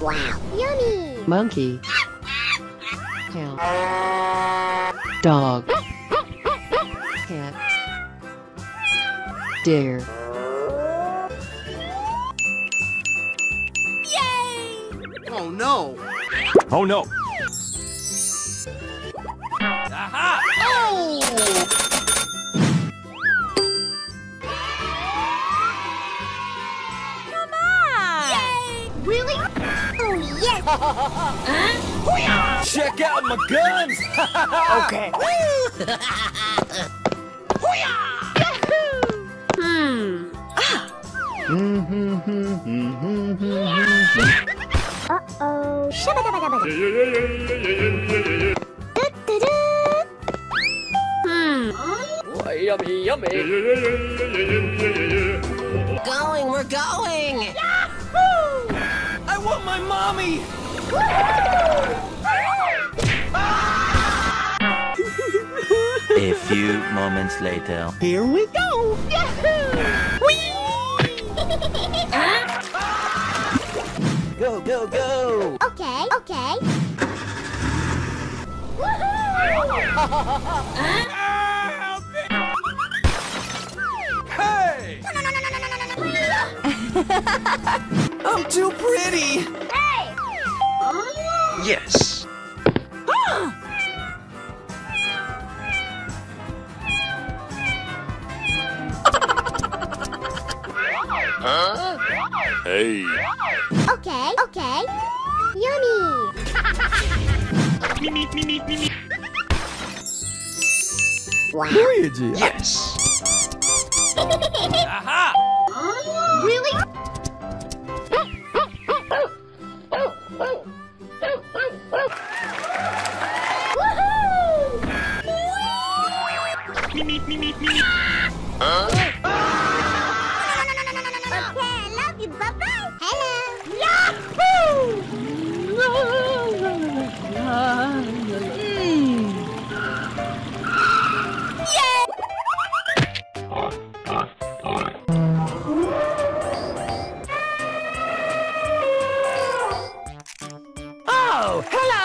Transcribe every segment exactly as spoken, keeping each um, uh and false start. Wow. Yummy. Monkey. Tail. Dog. Cat. Deer. Yay! Oh no! Oh no! Aha! Oh! Huh? Check out my guns! Okay. Hmm. Uh oh. Hmm. Oh, yummy, yummy. Going, we're going. Yahoo! I want my mommy. A few moments later. Here we go! Yahoo! Whee! Huh? Go, go, go! Okay, okay. Woohoo! Hey! I'm too pretty! Hey! Yes. Ah! Huh? Hey. Okay, okay. Yummy. Me, me, me, me, me. Wow. Luigi. Yes. Aha! Really? Huh? Okay, I love you. Bye bye. Hello. Yahoo! Mm. Yeah. Oh, hello.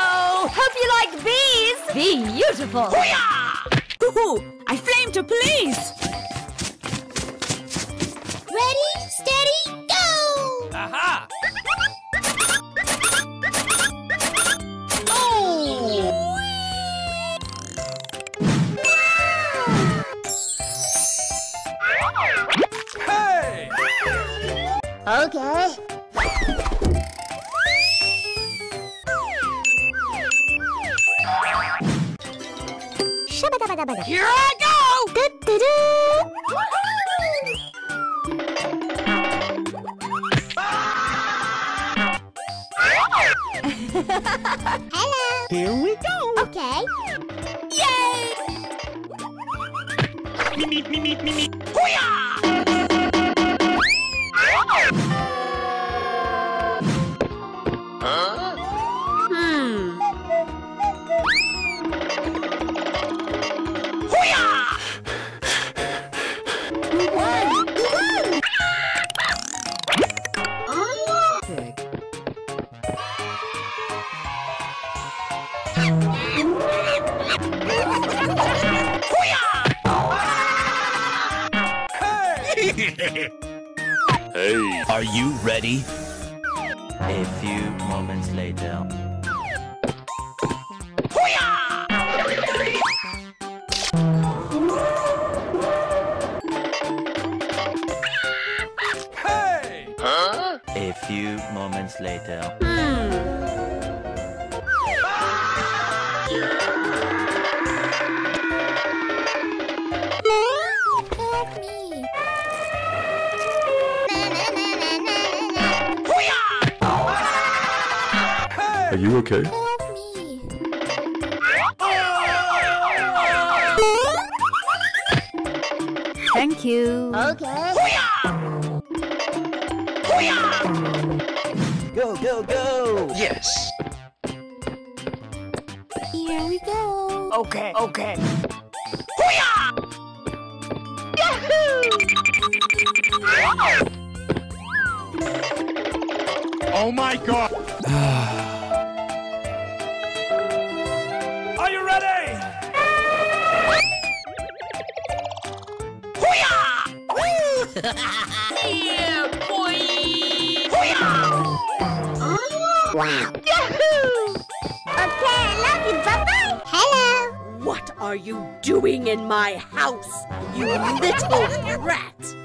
Hope you like bees. Beautiful. Hoo-yah! Woohoo! I flame to please. Ready, steady, go! Aha! Oh! Hey! Okay. Here I go! Do-do-do! Hello. Here we go. Okay. Yay! Me, me, me, me, me, me. Huh? Hmm. Hey, are you ready? A few moments later. Hey! Huh? A few moments later. Hmm. Ah! Yeah. Are you okay? Thank you. Okay. Go, go, go! Yes. Here we go. Okay, okay. Yahoo! Oh my God! Are you ready? Yeah, boy! Huh? Wow! Yahoo! Okay, I love you. Bye-bye. Hello. What are you doing in my house, you little rat?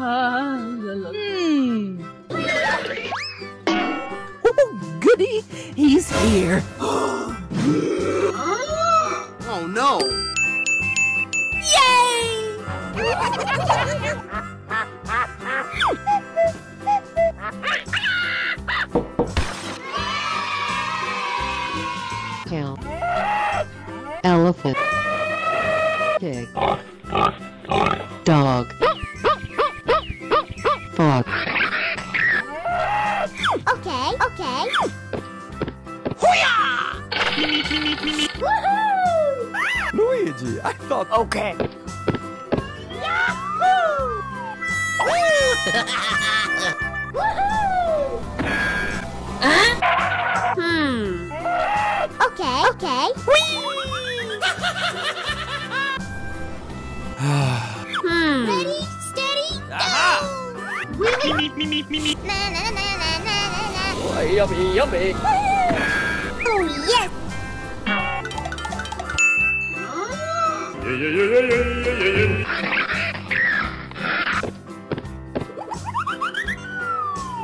Hmm. Oh, goody, he's here. Oh no! Yay! Cow. Elephant. Pig. Dog. Frog. Okay, okay. Hoo-yah! Woohoo! Luigi, I thought. Okay. Yahoo! Woohoo! Huh? Hmm. Okay, okay. Whee! Hmm. Ready, steady, go! Meep, meep, meep, meep, meep. Na, na, na, na, na, na, na. Oh, yummy, yummy. Oh, yes! Yeah, yeah, yeah, yeah, yeah,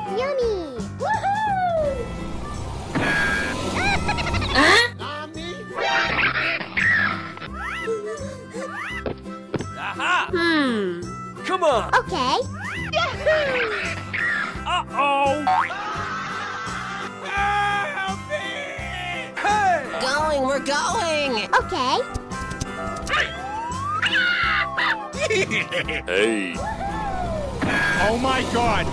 yeah, yeah. Yummy! Woohoo! Huh? Aha! Hmm. Come on! Okay. Uh-oh! Help me! Hey! Going, we're going! Okay. Hey! Oh my god!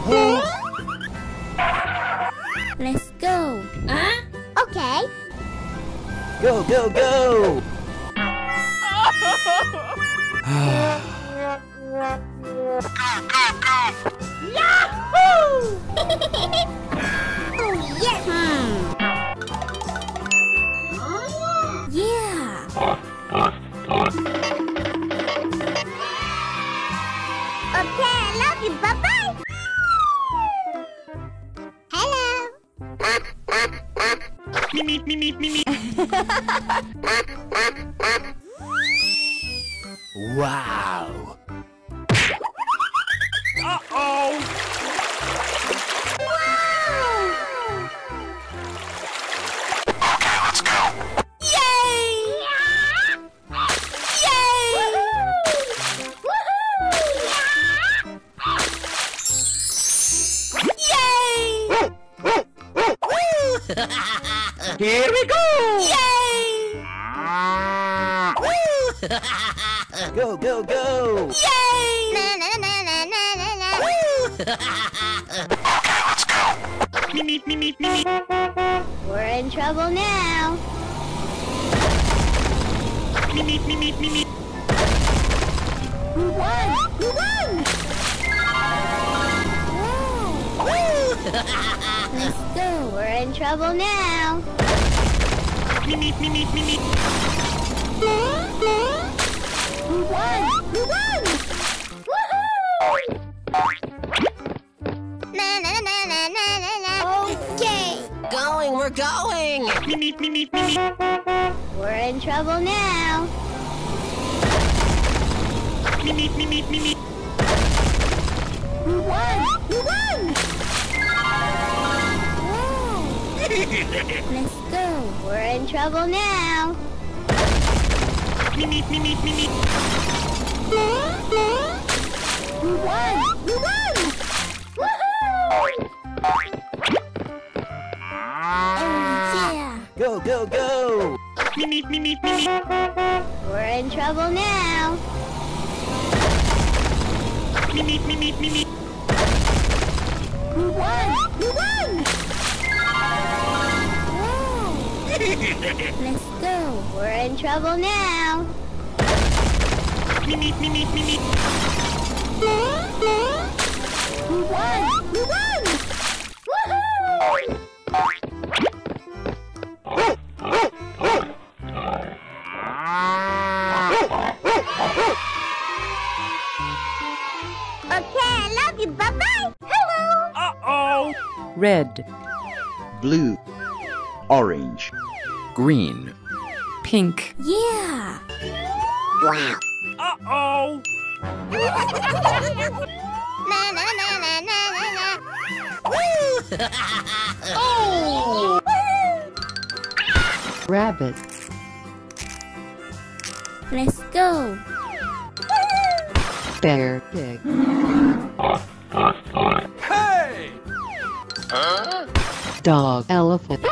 Let's go! Huh? Okay. Go, go, go! Yahoo! Oh, yes! Hmm. Yeah! Okay, I love you. Bye-bye! Hello! Me, me, me, me, me. Wow! Uh-oh! Wow! Okay, let's go! Yay! Yeah. Yay! Woohoo! Woohoo! Yeah. Yay! Here we go! Yay! Go, go, go! Yay! Na, na, na, na, na. Okay, let's go! Meep, meep, meep, meep, meep. We're in trouble now. Meep, meep, meep, meep, meep. We won! We won! Wow. Let's go, we're in trouble now. Meep, meep, meep, meep, meep. We won! We won! Woohoo! Na, na, na, na, na, na, na. Okay! Going, we're going! Me, me, me, me, me. We're in trouble now! Me, me, me, me, me, me. We won! We won! Wow! Let's go! We're in trouble now! Me, me, me, me, me, me. We won! We won! Oh, yeah. Go, go, go! Me, me, me, me, me. We're in trouble now. Me, me, me, me, me, me. We won! We won! Wow. Let's go. We're in trouble now. Me, me, me, me, me, me. We won! We won! Woohoo! Okay, I love you. Bye-bye. Hello. Uh-oh. Red. Blue. Orange. Green. Pink. Yeah. Wow. Uh-oh. Na na na na na na na. Woo! Oh! Woo! Rabbit. Let's go. Bear pig. Hey! Huh? Dog elephant.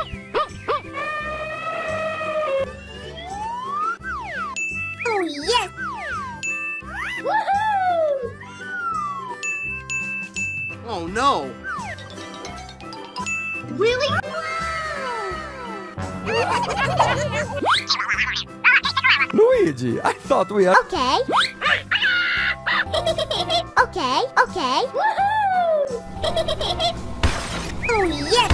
Oh no! Really? Luigi, I thought we had. Okay. Okay. Okay. Woohoo! Oh yes!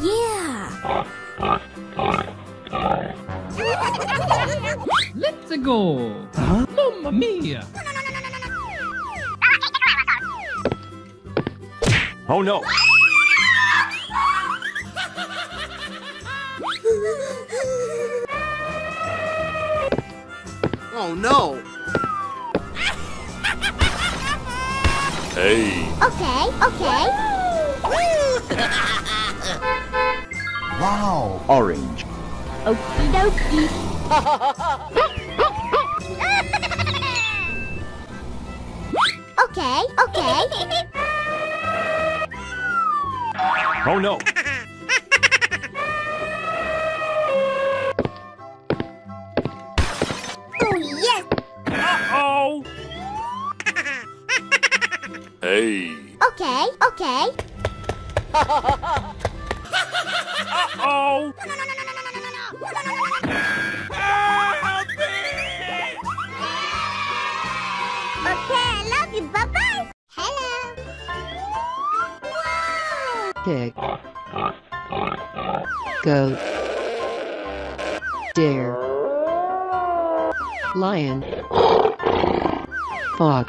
Yeah. Let's go. Huh? Mamma mia. Oh no. Oh no. Hey. Okay, okay. Wow. Orange. Okie dokie. Okay, okay. Oh no. Oh yes. Uh-oh. Hey. Okay, okay. Uh-oh. No, no, no, no, no, no, no, no, no. Help me! Okay, I love you. Bye-bye. Hello. Whoa. Pig. Goat. Deer. Lion. Fox.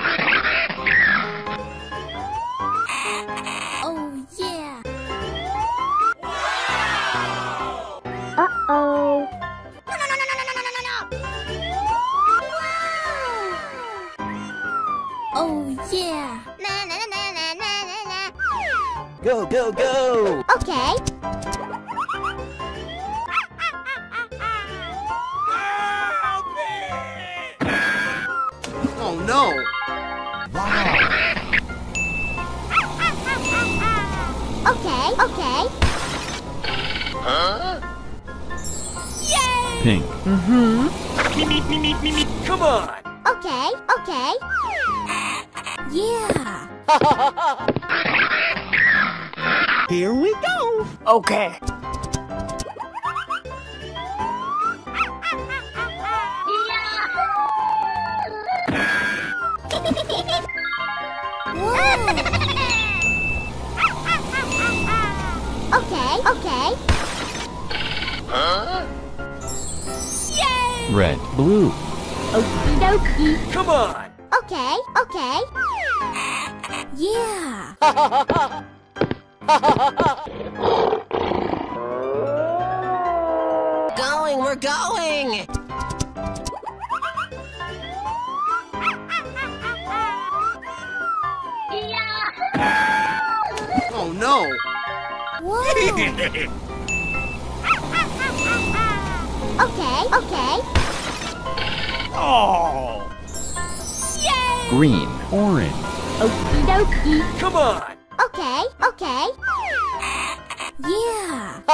Go, go, go! Okay! Help me! Oh no! Wow! Okay, okay! Huh? Yay! Pink. Mm-hmm. Me, me, me, me, me, me, come on! Okay, okay! Yeah! Here we go! Okay. Okay, okay. Huh? Yay! Red, blue. Okie dokie. Come on! Okay, okay. Yeah! Going, we're going! Oh no! Whoa! Okay, okay. Oh! Yay! Green, orange. Okie dokie. Come on! Okay, okay. Yeah.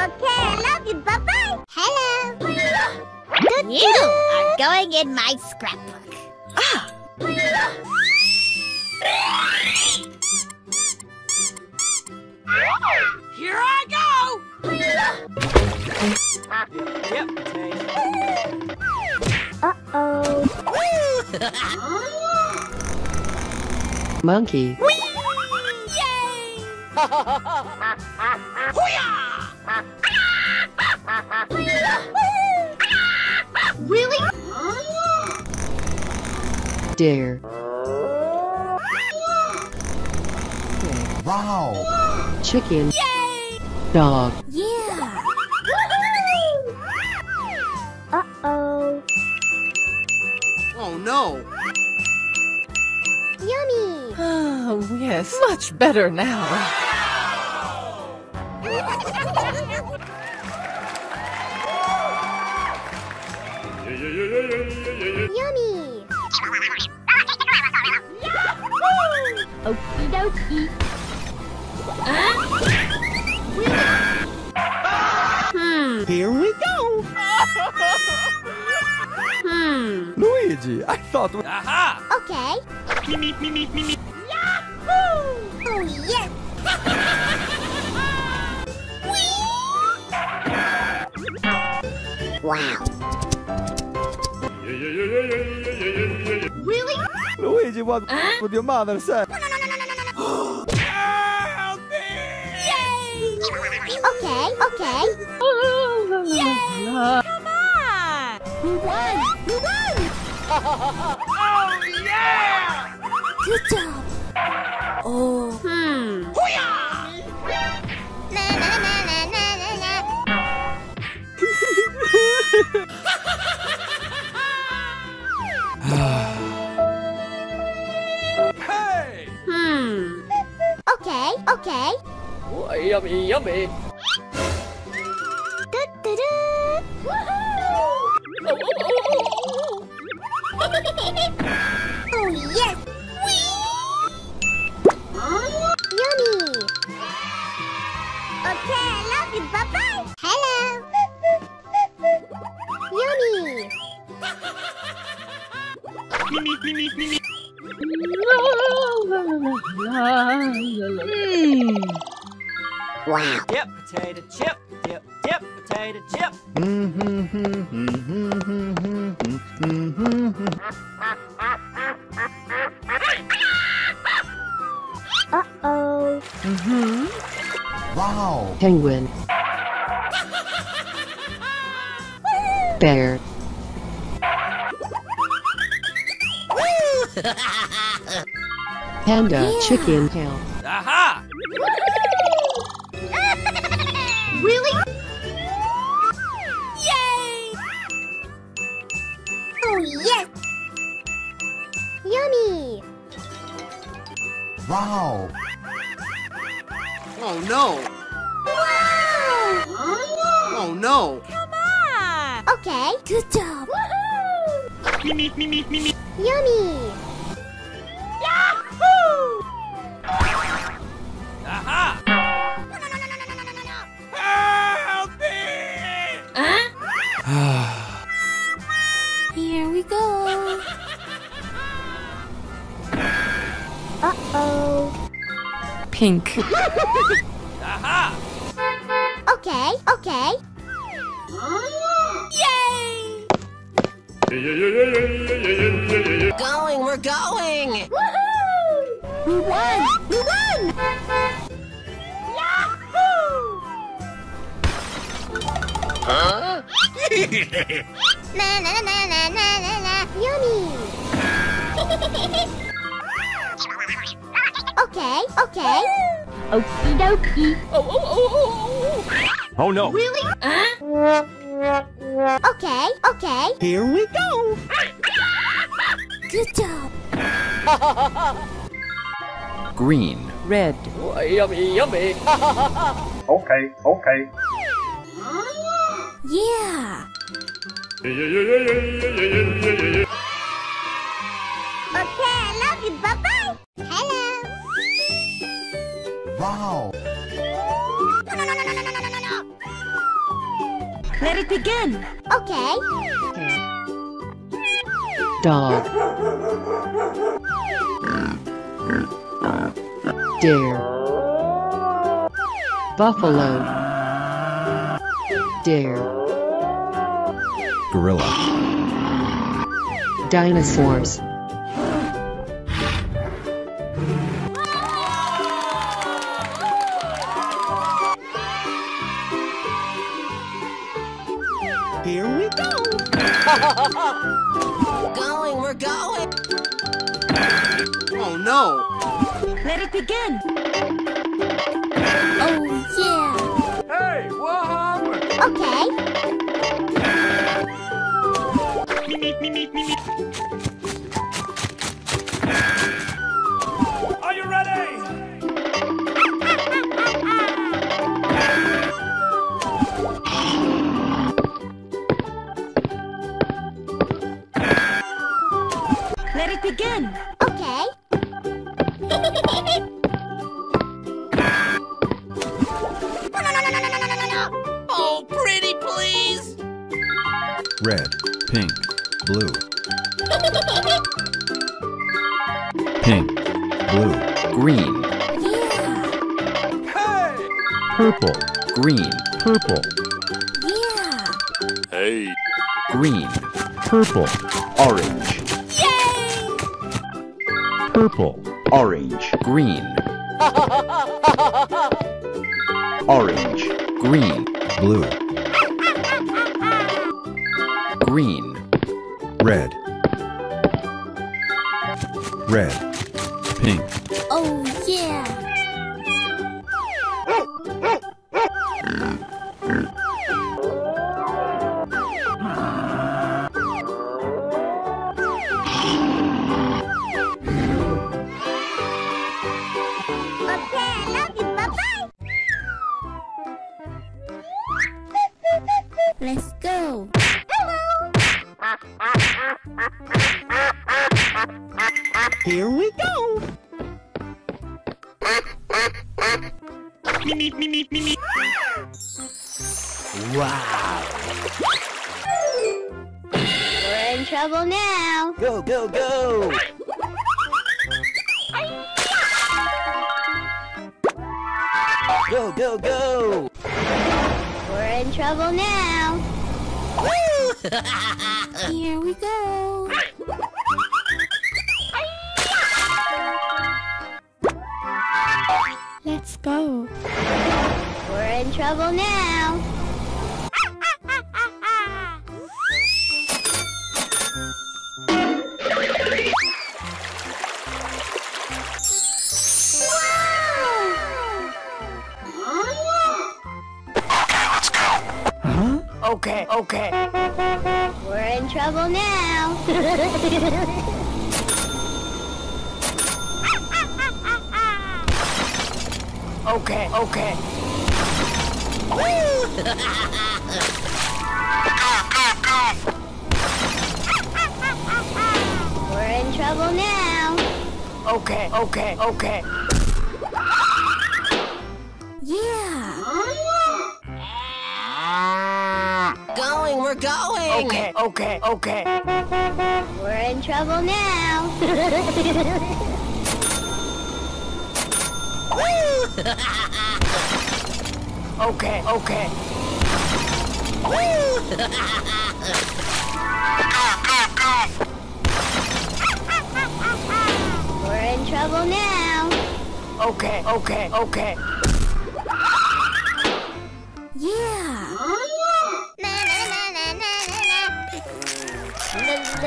Okay, I love you. Bye-bye. Hello. Good you. going in my scrapbook. Ah! Here I go! Yep. Uh-oh. Monkey. Whee! Yay! Really? Deer. Wow. Chicken. Yay! Dog. Yeah. Uh-oh. Oh no. Yummy. Oh yes, much better now. Yummy! Okie dokie. Hmm. Here we go. Hmm. Luigi, I thought. Aha! Okay. Me, me, me, me, me, me. Yahoo! Oh yes! Wow. Really? Luigi, what uh? would your mother say? No, no, no, no, no, no, no. Help me! Yay! Okay, okay. Yay! Come on! We won! We won! Oh, yeah! Good job! Oh. Hmm. Hey! Hmm. Okay, okay. Oh, yummy, yummy. Da, da, da. Woohoo! Oh yes! Whee! Yummy. Okay, I love you. Bye bye. Hello. Yummy! Mm. Wow. Dip, potato chip, dip, dip, potato chip. Uh-oh. Mm-hmm. Wow. Penguin. Bear. Panda. Yeah. Chicken tail. Aha! Really? Yay! Oh yes! Yummy! Wow! Oh no! Wow! Oh no! Okay, good job. Woohoo! Me, me, me, me, me, me. Yummy! Yahoo! Aha! No, no, no, no, no, no, no, no, no! Help me! Huh? Here we go. Uh-oh. Pink. Aha! Okay, okay. Yay! Going, we're going! Woohoo! We won! We won! Yahoo! Huh? Na na na na na na na. Yummy! Okay, okay. Okie dokie. Oh, oh, oh, oh! Oh no! Really? Huh? Okay, okay. Here we go. Good job. Green. Red. Oh, yummy, yummy. Okay, okay. Yeah. Okay, I love you. Bye-bye. Hello. Wow. No, no, no, no, no, no, no, no. Let it begin! Okay. dog. Dare. Buffalo. Dare. Gorilla. Dinosaurs. Here we go! We're going, we're going! Oh no! Let it begin! Oh yeah! Hey, what happened? Okay! Are you ready? Let it begin. Okay. No, no, no, no, no, no, no, no. Oh, pretty, please. Red, pink, blue. Pink, blue, green. Yeah. Hey. Purple, green, purple. Yeah. Hey. Green, purple, orange. Purple, orange, green. Orange, green, blue. Green, red. Red, pink. Oh yeah. Let's go. Hello. Here we go. Me, me, me, me, me, me. Wow. We're in trouble now. Go, go, go. Go, go, go. We're in trouble now. Woo! Here we go. Let's go. We're in trouble now. Okay, okay. We're in trouble now. Okay, okay. Woo! We're in trouble now. Okay, okay, okay. We're going! Okay, okay, okay. We're in trouble now. Woo! Okay, okay. Woo! We're in trouble now. Okay, okay, okay. Yeah!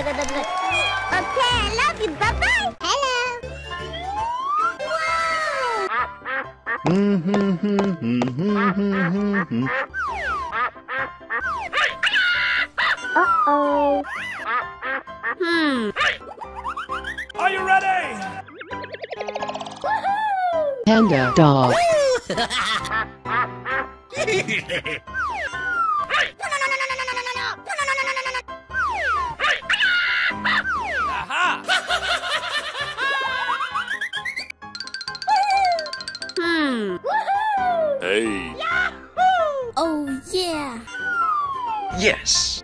Okay, I love you. Bye-bye. Hello. Mm-hmm. Uh-oh. Hmm. Are you ready? Woohoo! Panda dog. Hey. Yahoo! Oh yeah. Yes.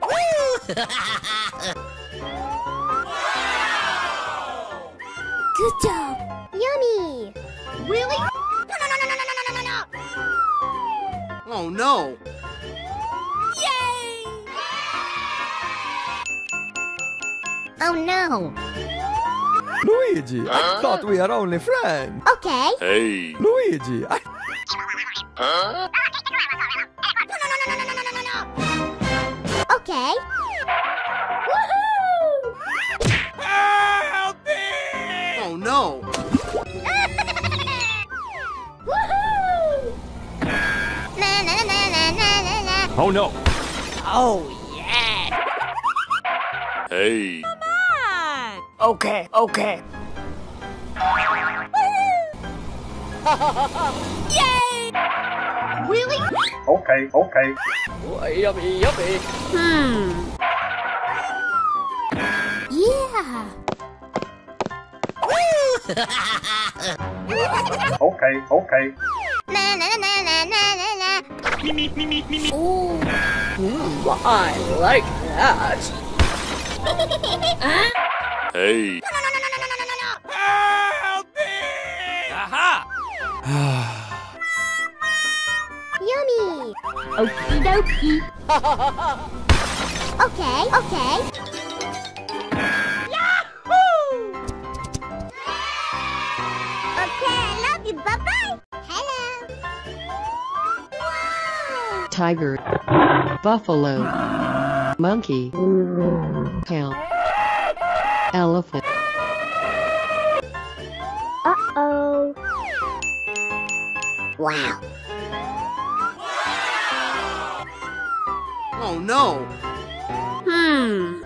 Good job. Yummy. Really? No, no, no, no, no, no, no, no, no. Oh, no. Yay! Oh, no. Luigi, huh? I thought we are only friends. Okay. Hey. Luigi, I... Huh? No, no, no, no, no, no, no, no, no. Okay. No. Woohoo! Na, na, na, na, na, na, na. Oh no. Oh yeah. Hey. Come on. Okay, okay. Yay! Really? Okay, okay. Yuppie, yuppie. Hmm. Yeah. Okay, okay. Na na na na na na na. Me me me me me me. Ooh. Ooh, I like that. Huh? Hey. No no no no no no no no. Help me! Aha. Yummy. Okie dokie. Okay, okay. Bye-bye! Hello! Wow. Tiger, buffalo, monkey, cow, elephant. Uh-oh! Wow! Oh no! Hmm.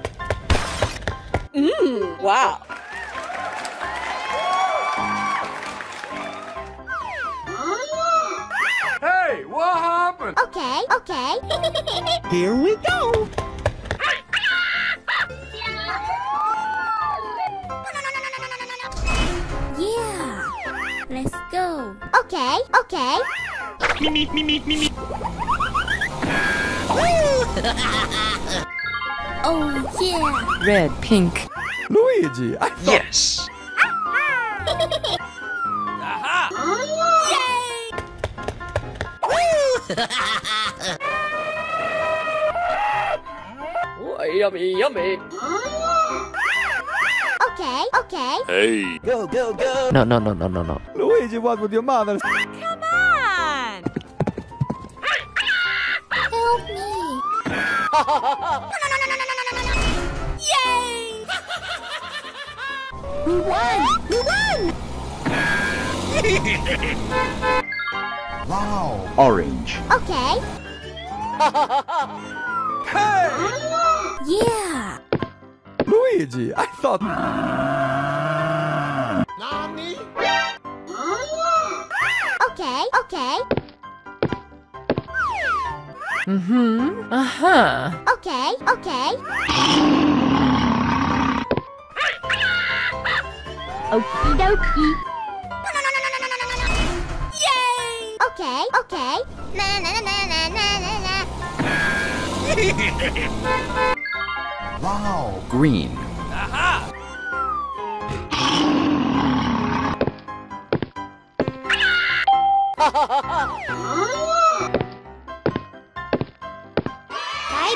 Mmm, wow! What happened? Okay, okay. Here we go. Yeah. Let's go. Okay, okay. Me, me, me, me, me, me. Oh, yeah. Red, pink. Luigi, I thought... Yes. Oh, yummy, yummy. Okay, okay. Hey. Go, go, go. No, no, no, no, no, no. Luigi, what with your mother? Ah, come on. Help me. No, no, no, no, no, no, no, no. Yay! We won! We won! Wow. Orange. Okay. Hey! Yeah. Luigi, I thought. Nani? Okay, okay. Mm-hmm. Uh-huh. Okay, okay. Okie dokie. Okay, okay. Na na na na na na na. Wow, green. Aha. Bye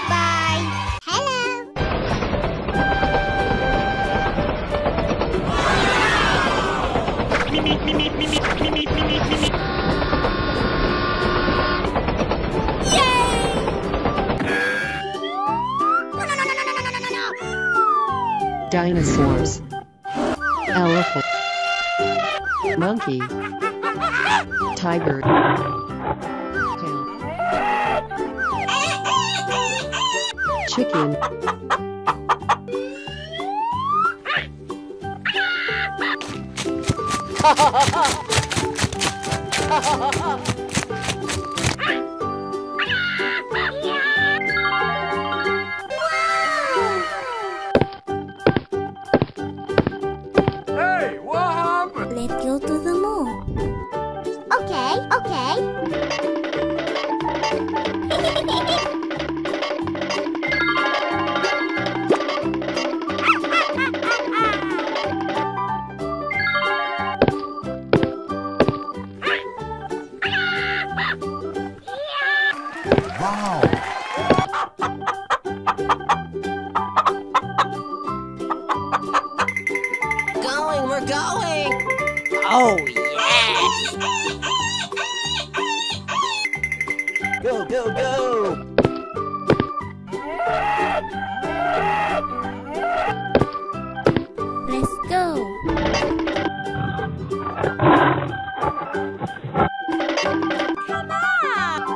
bye. Hello. Me me me me me me me me me me. Dinosaurs, elephant, monkey, tiger, cow, chicken, Oh, yes! Go, go, go! Let's go! Come on!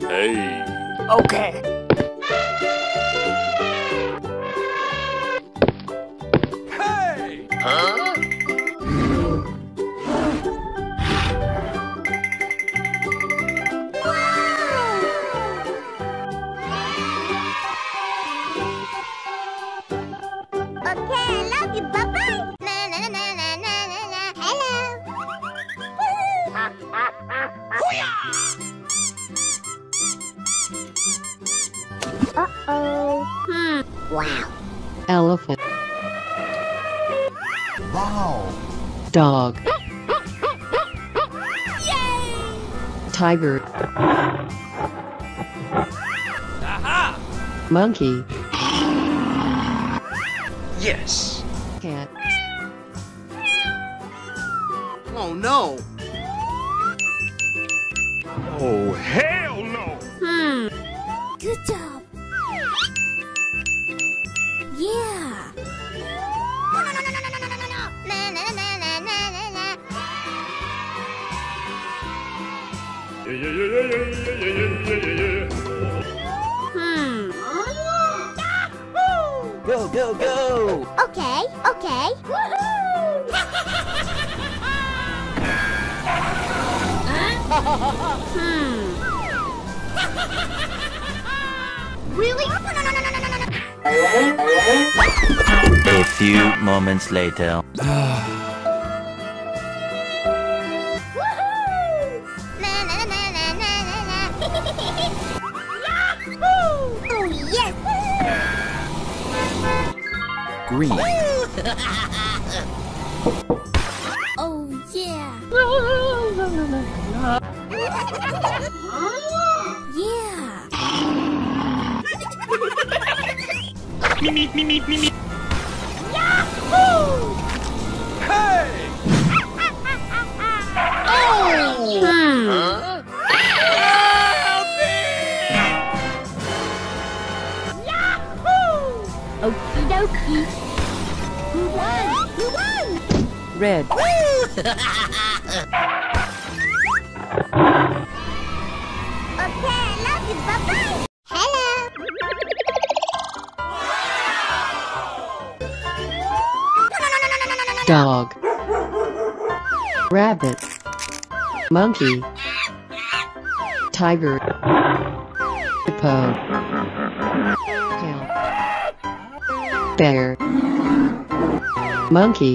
Hey! Okay! Uh-oh. Hmm. Wow. Elephant. Wow. Dog. Yay! Tiger. Aha! Monkey. Yes. Cat. Oh no. Oh hell no. Hmm. Good job. Yeah! No, no, no, no, no, no, no, no, no! Na, na, na, na, na, na, na! Yeah, yeah, yeah, yeah, yeah, yeah, yeah, yeah! Hmm. Yahoo! Go, go, go! Okay, okay! Woohoo! Huh? Hmm. Really? No, no, no, no, no, no, no! A few moments later. Woohoo! Na na na na na na na. Yahoo! Oh yes! Green. Oh yeah! Yeah! Me, me, me, me, me, me. Yahoo! Hey! Oh! Huh? Help me! Yahoo! Okie dokie. Who won? Who won? Red. Okay, love you. Bye-bye. Dog. Rabbit. Monkey. Tiger. Hippo. Bear. Monkey.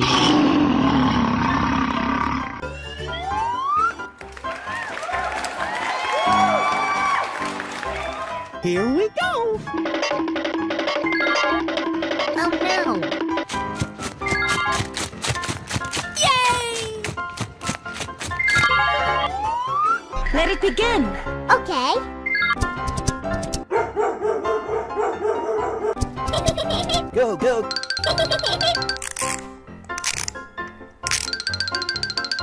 Here we go! Oh no! Let it begin! Okay! Go, go!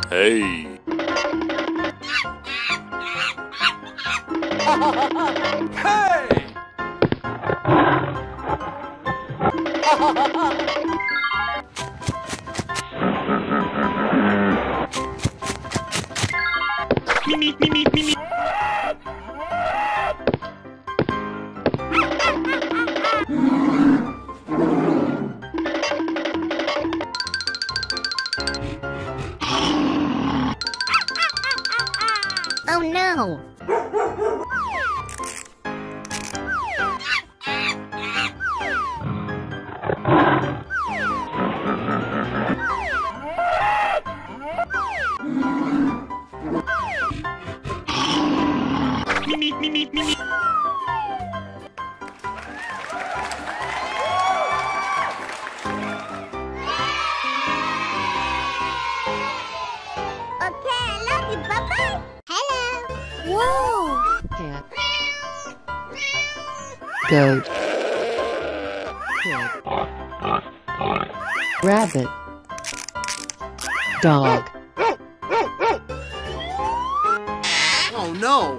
Hey! Hey! Me, me, me, me, me. Oh no. Goat. Goat. rabbit, dog. Oh no!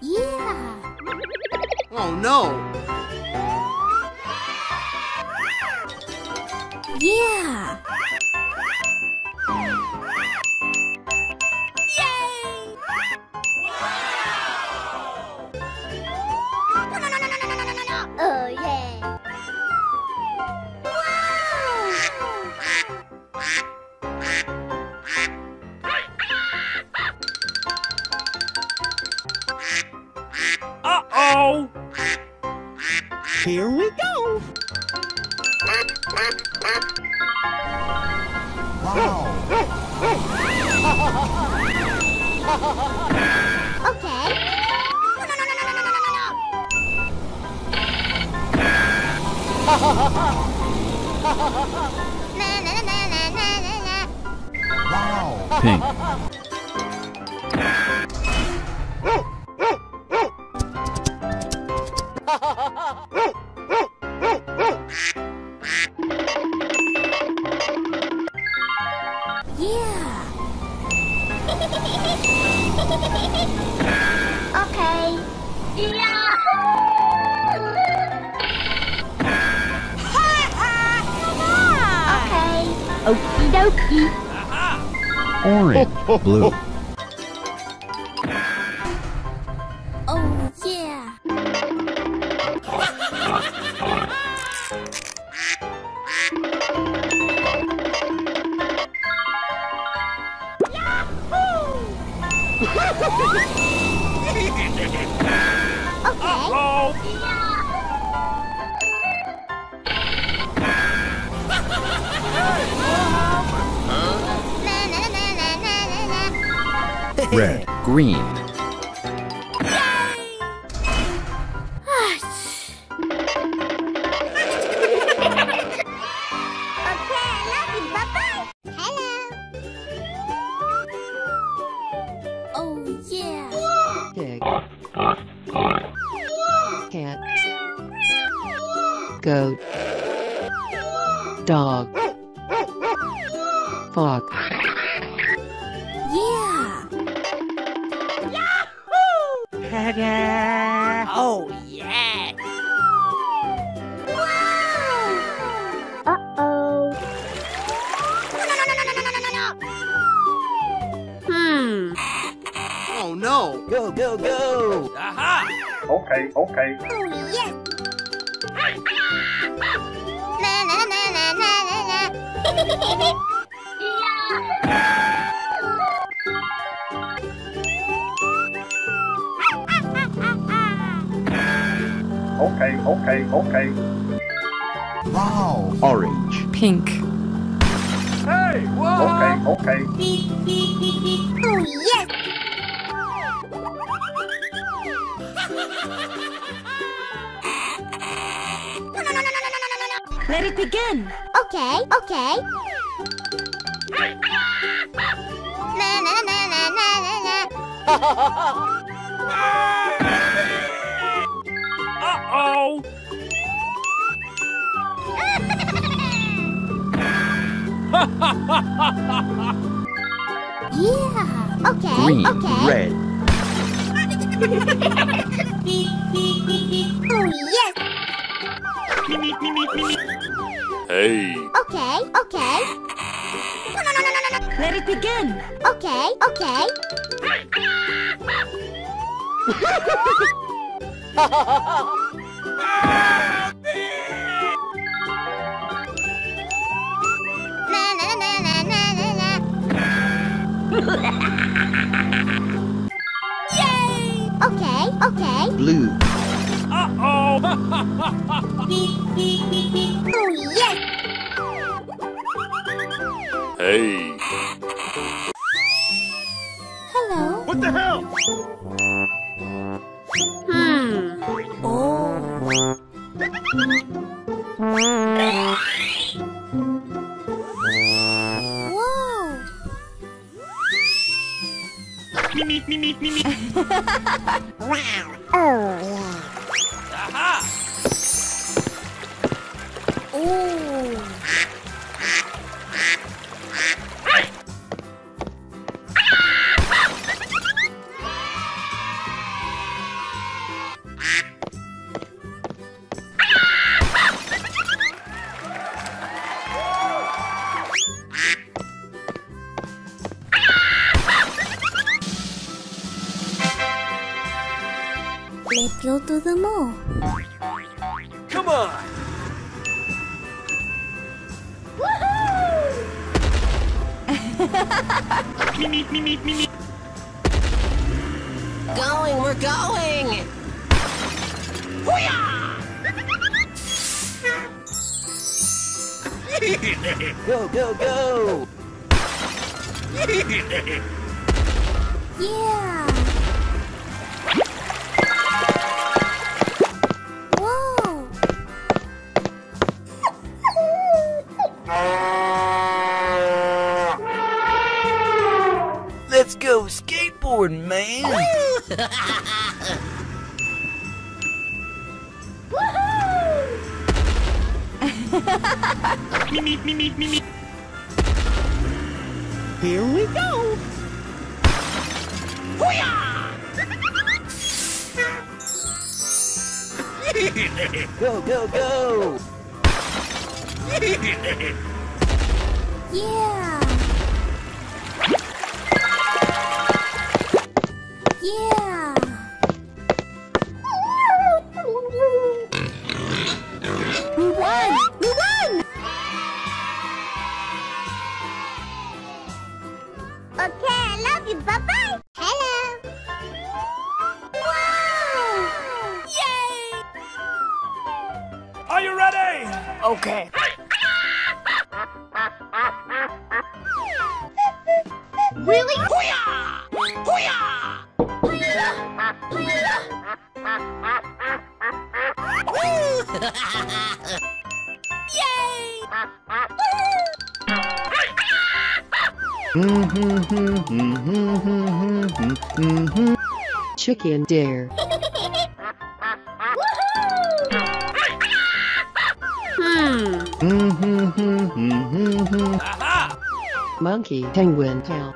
Yeah! Oh no! Yeah! Here we go! Wow! Okay. Wow! Pink. Orange, blue. Oh, yeah. Yahoo! Okay. Uh-oh. Red, green. Okay, love you, bye-bye. Hello. Oh, yeah. Pig. Cat. Goat. Dog. Fox. Yeah. Oh, yeah! Wow! Uh-oh. No, no, no, no, no, no, no, no, Hmm. Oh, no. Go, go, go. Aha! Okay, okay. Oh, yeah. Na, na, na, na, na, na, na. Yeah. Okay, okay, okay. Wow! Orange. Pink. Hey! Whoa! Okay, okay. Oh, yes! No, no, no, no, no, no, no, no. Let it begin! Okay, okay. Na, na, na, na, na, na, na. Uh-oh! Yeah! Okay, green, okay. Red. Oh, yes! Hey! Okay, okay. No, no, no, no, no, no. Let it begin! Okay, okay. Ah, na, na, na, na, na, na, na. Yay! Okay, okay. Blue. Uh-oh! Oh, yes! Hey! Hello? What the hell? Hmm. Oh. Whoa. Me, me, me, me, me, me. Wow. Oh, yeah. Aha. Let's go to the mall. Come on! Woohoo! me, me, me, me, me, me. Going, we're going! Hoo-yah! Go, go, go! Yeah! Let's go skateboarding, man! Woohoo! me, me, me, me, me, me. Here we go! Hoo-yah! Go, go, go! Yeah! Yeah! We won! We won! Okay, I love you. Bye-bye! Hello! Wow! Yay! Are you ready? Okay. Really? Hoo-yah! Hoo-yah! Yay! Chicken dare. Hmm. Monkey penguin tail.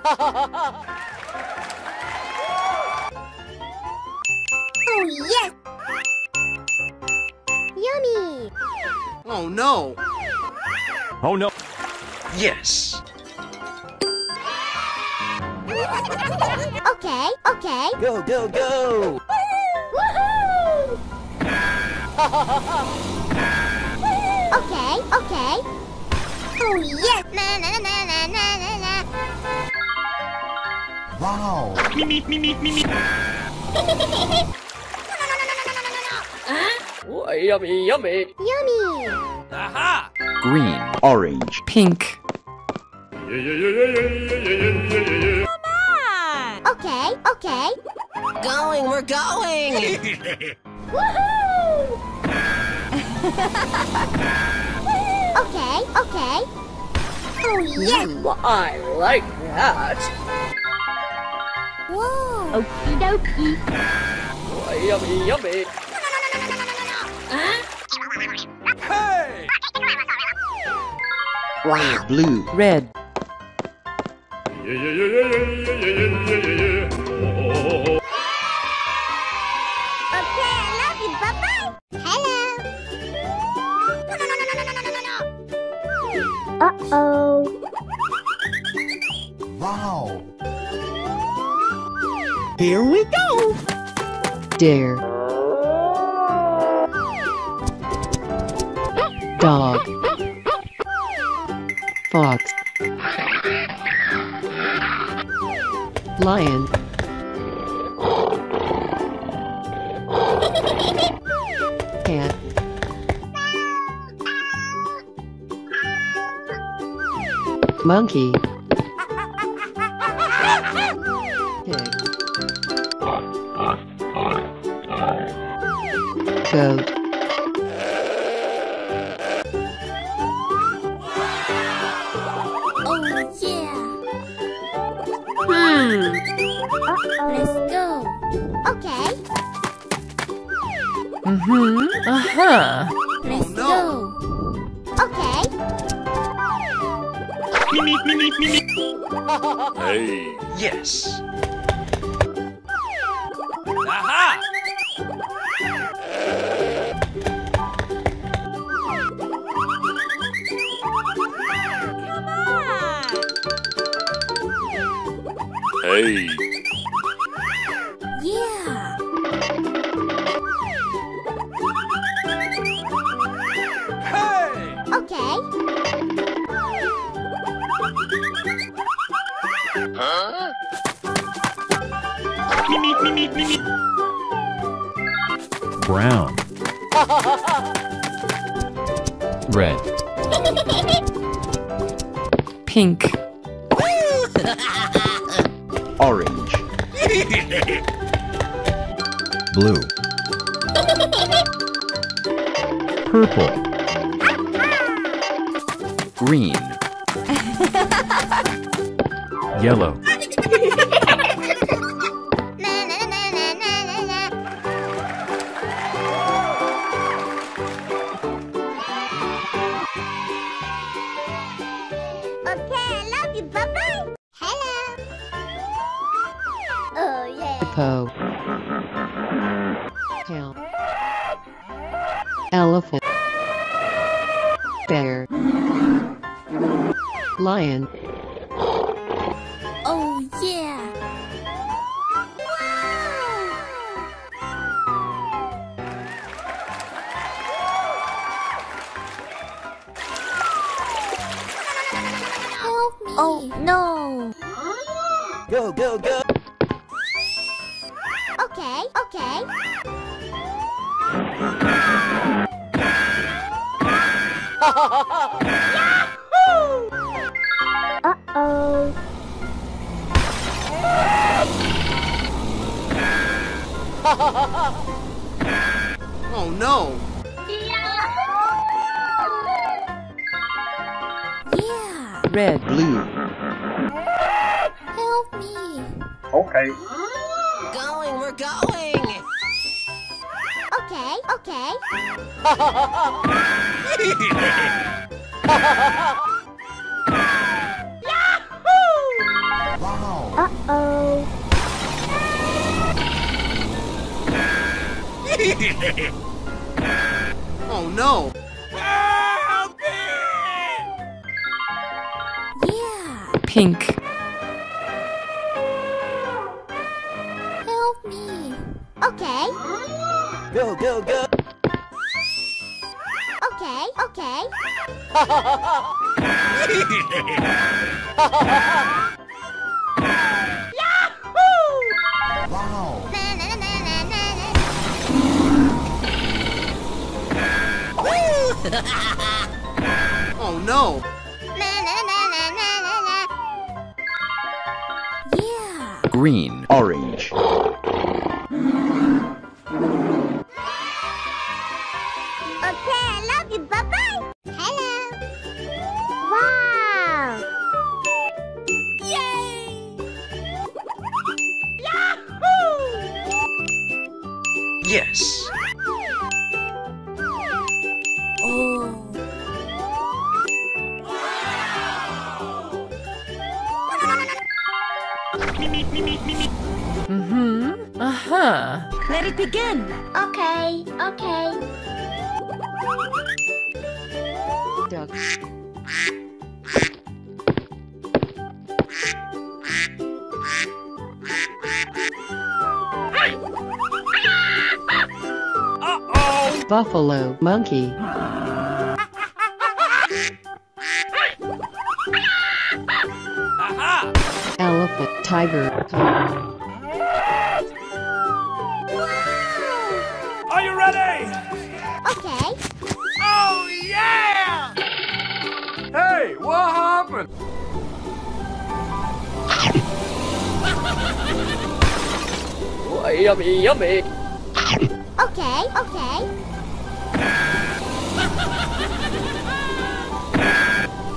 Yes! Yummy! Oh no! Oh no! Yes! Okay, okay! Go, go, go! Woohoo! Okay, okay! Oh yes! Na na na na na na na! Wow! Me me me me me me! Oh, yummy, yummy! Yummy! Aha! Green, orange, pink. Come on! Okay, okay. Going, we're going! Woohoo! Okay, okay. Oh, yeah! Mm, I like that! Whoa! Okie dokie! Oh, yummy, yummy! Hey! Wow, blue, red. Okay, I love you. Bye bye. Hello. Uh oh. Wow. Here we go. Dare. Dog. Fox. Lion. Cat. Monkey. Pig. Goat. Mm-hmm. Uh-huh. Let's go. Hey. Yes. Aha! Come on. Hey. Yeah. Hey. Okay. Huh? Brown. Red. Pink. Orange. Blue. Purple. Green. Yellow. Elephant. Bear. Lion. Oh yeah! Wow. Help me! Oh no! Go go go! Okay, okay. Uh-oh. Oh no. Yeah. Red, blue. Help me. Okay. Going, we're going. Okay, okay. Yahoo! Wow. Uh-oh. Oh no. Help me! Yeah. Pink. Help me. Okay. Go, go, go! Okay, okay! Yahoo! Wow! Na, na, na, na, na, na. Oh no! Na, na, na, na, na, na, na. Yeah! Green, orange. Yes. Oh. Mm-hmm. Uh-huh. Let it begin. Okay. Okay. Duck. Buffalo monkey. Aha! Elephant tiger. Wow. Are you ready? Okay. Oh yeah! Hey, what happened? Oh, yummy, yummy. Okay, okay.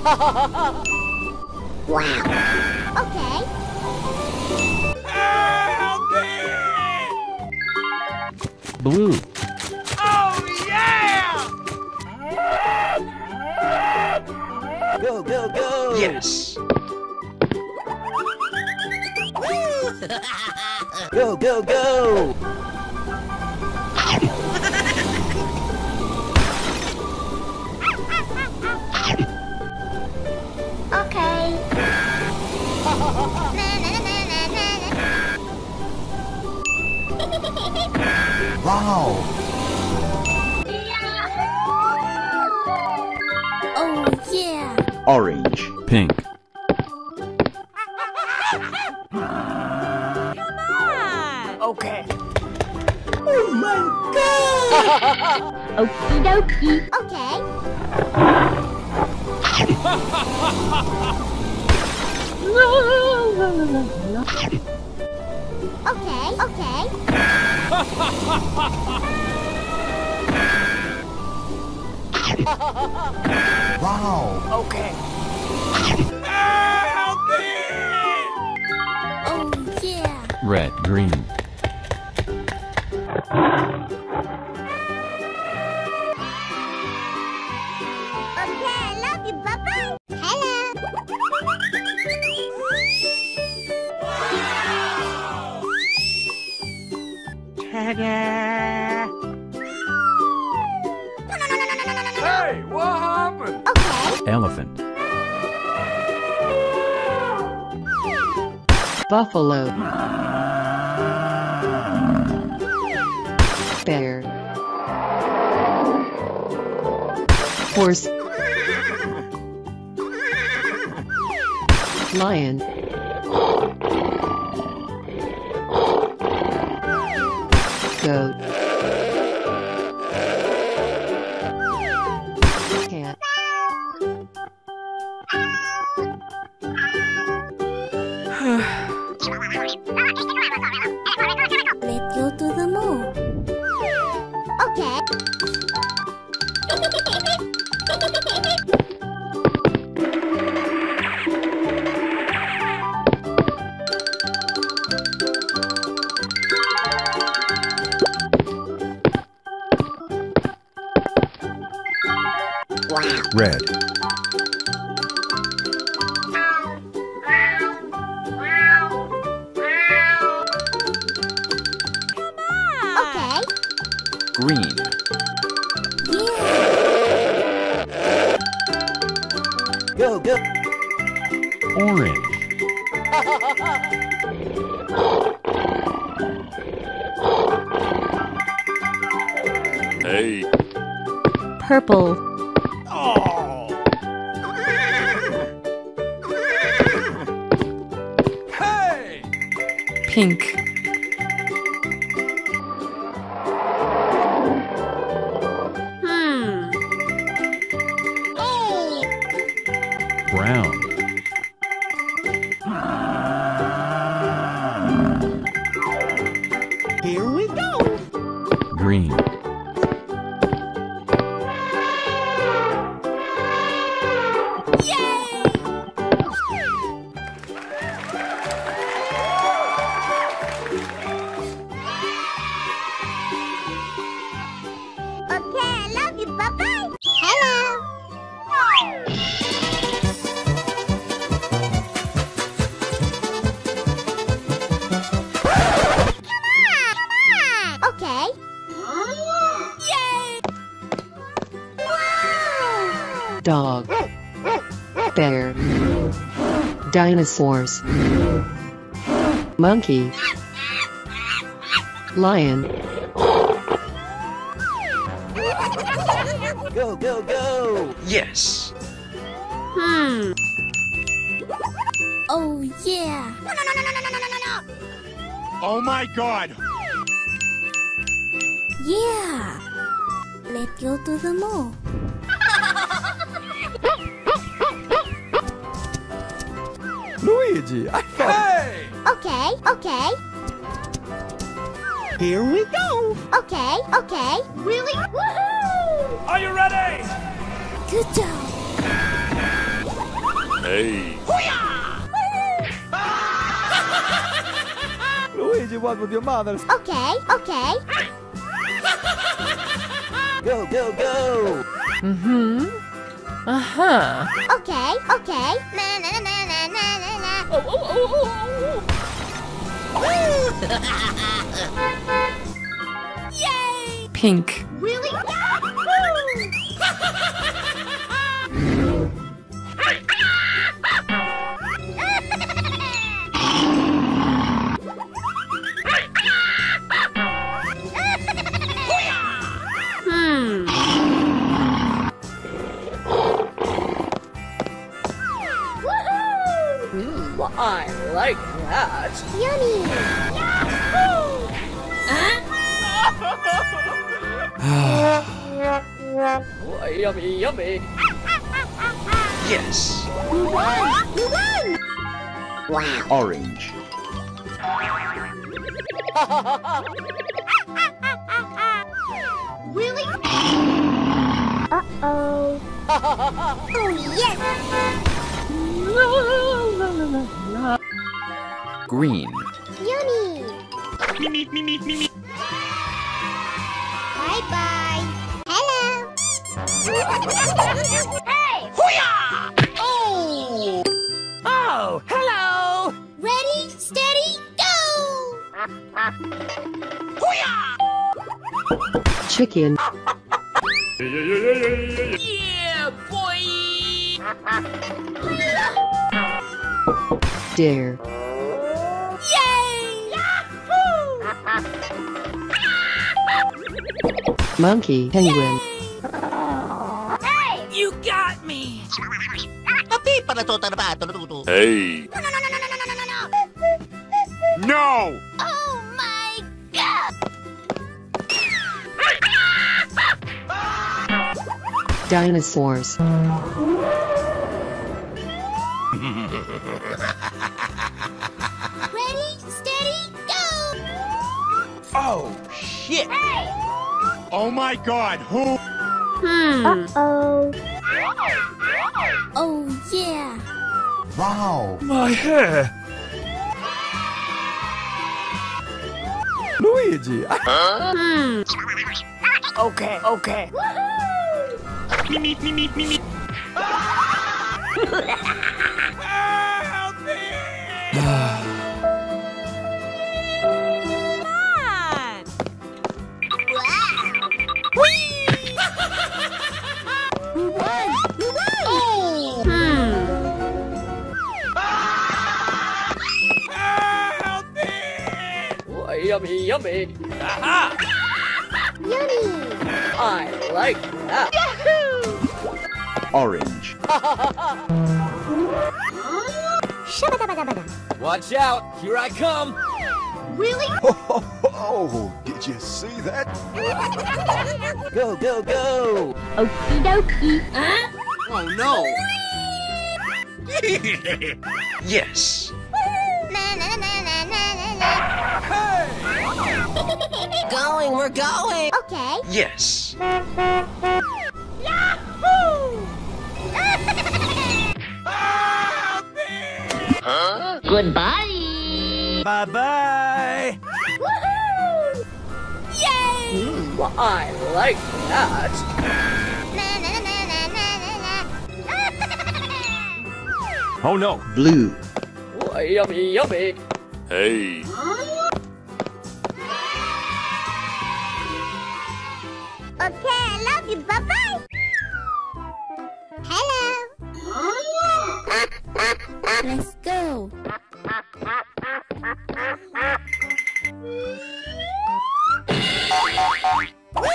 Wow. Okay. Help me! Blue. Oh yeah! Go go go! Yes. Go, go, go! Okay. Wow! Oh, yeah! Orange, pink. Okay. Oh my god! Okie dokie. Okay. Okay, okay. Wow. Okay. Help me! Oh yeah. Red, green. Yeah. Hey, what happened? Okay. Elephant. Buffalo. Bear. Horse. Lion. Goat. Cat. Let's go to the moon. Okay. Red. Okay. Green. Yeah. Go, go. Orange. Hey. Purple. Pink. Hmm. Oh. Brown. Here we go. Green. Dog. Bear. Dinosaurs. Monkey. Lion. Go, go, go! Yes! Hmm. Oh, yeah! No, no, no, no, no, no, no, no! Oh, my God! Yeah! Let's go to the mall. Luigi, I found hey! Okay, okay. Here we go! Okay, okay. Really? Woohoo! Are you ready? Good job. Hey. Hoo-yah! Luigi, what with your mother's? Okay, okay. Go, go, go! Mm-hmm. Uh-huh. Okay, okay. Na na na na na na na. Oh, oh, oh, oh, oh. Yay! Pink. Really? I like that. Yummy! Huh? Oh, yummy, yummy! Yes! We won! We won! Wow. Orange. Really? Uh-oh. Oh, yes! Green. Yummy. Bye bye. Hello. Hey. Hoo-yah! Hey. Oh, hello. Ready, steady, go. Hoo-yah! Chicken. Yeah, boy. Dare. Yay! Yahoo! Monkey penguin. Yay! Hey! You got me! Hey! No, no, no, no, no, no, no, no! No! Oh my god! Dinosaurs. Ready, steady, go! Oh, shit! Hey! Oh my god, who? Hmm. Uh-oh. Oh, yeah. Wow. My hair. Luigi. Huh? Hmm. Okay, okay. Woohoo! Me, me, me, me, me, me. Help me! Come on! Whee! We won! We won! Oh. Hmm. Ah! Help me! Oh, yummy, yummy! Aha! Yummy! I like that! Yahoo! Orange. Watch out! Here I come! Really? Oh, oh, oh. Did you see that? Go, go, go! Okie dokie! Huh? Oh no! Yes! Hey! Going, we're going! Okay! Yes! Huh? Goodbye! Bye-bye! Woohoo! Yay! Mm, well, I like that! Na, na, na, na, na, na. Oh no! Blue! Oh, yummy, yummy! Hey! Okay, I love you! Bye-bye! Let's go. Whoa.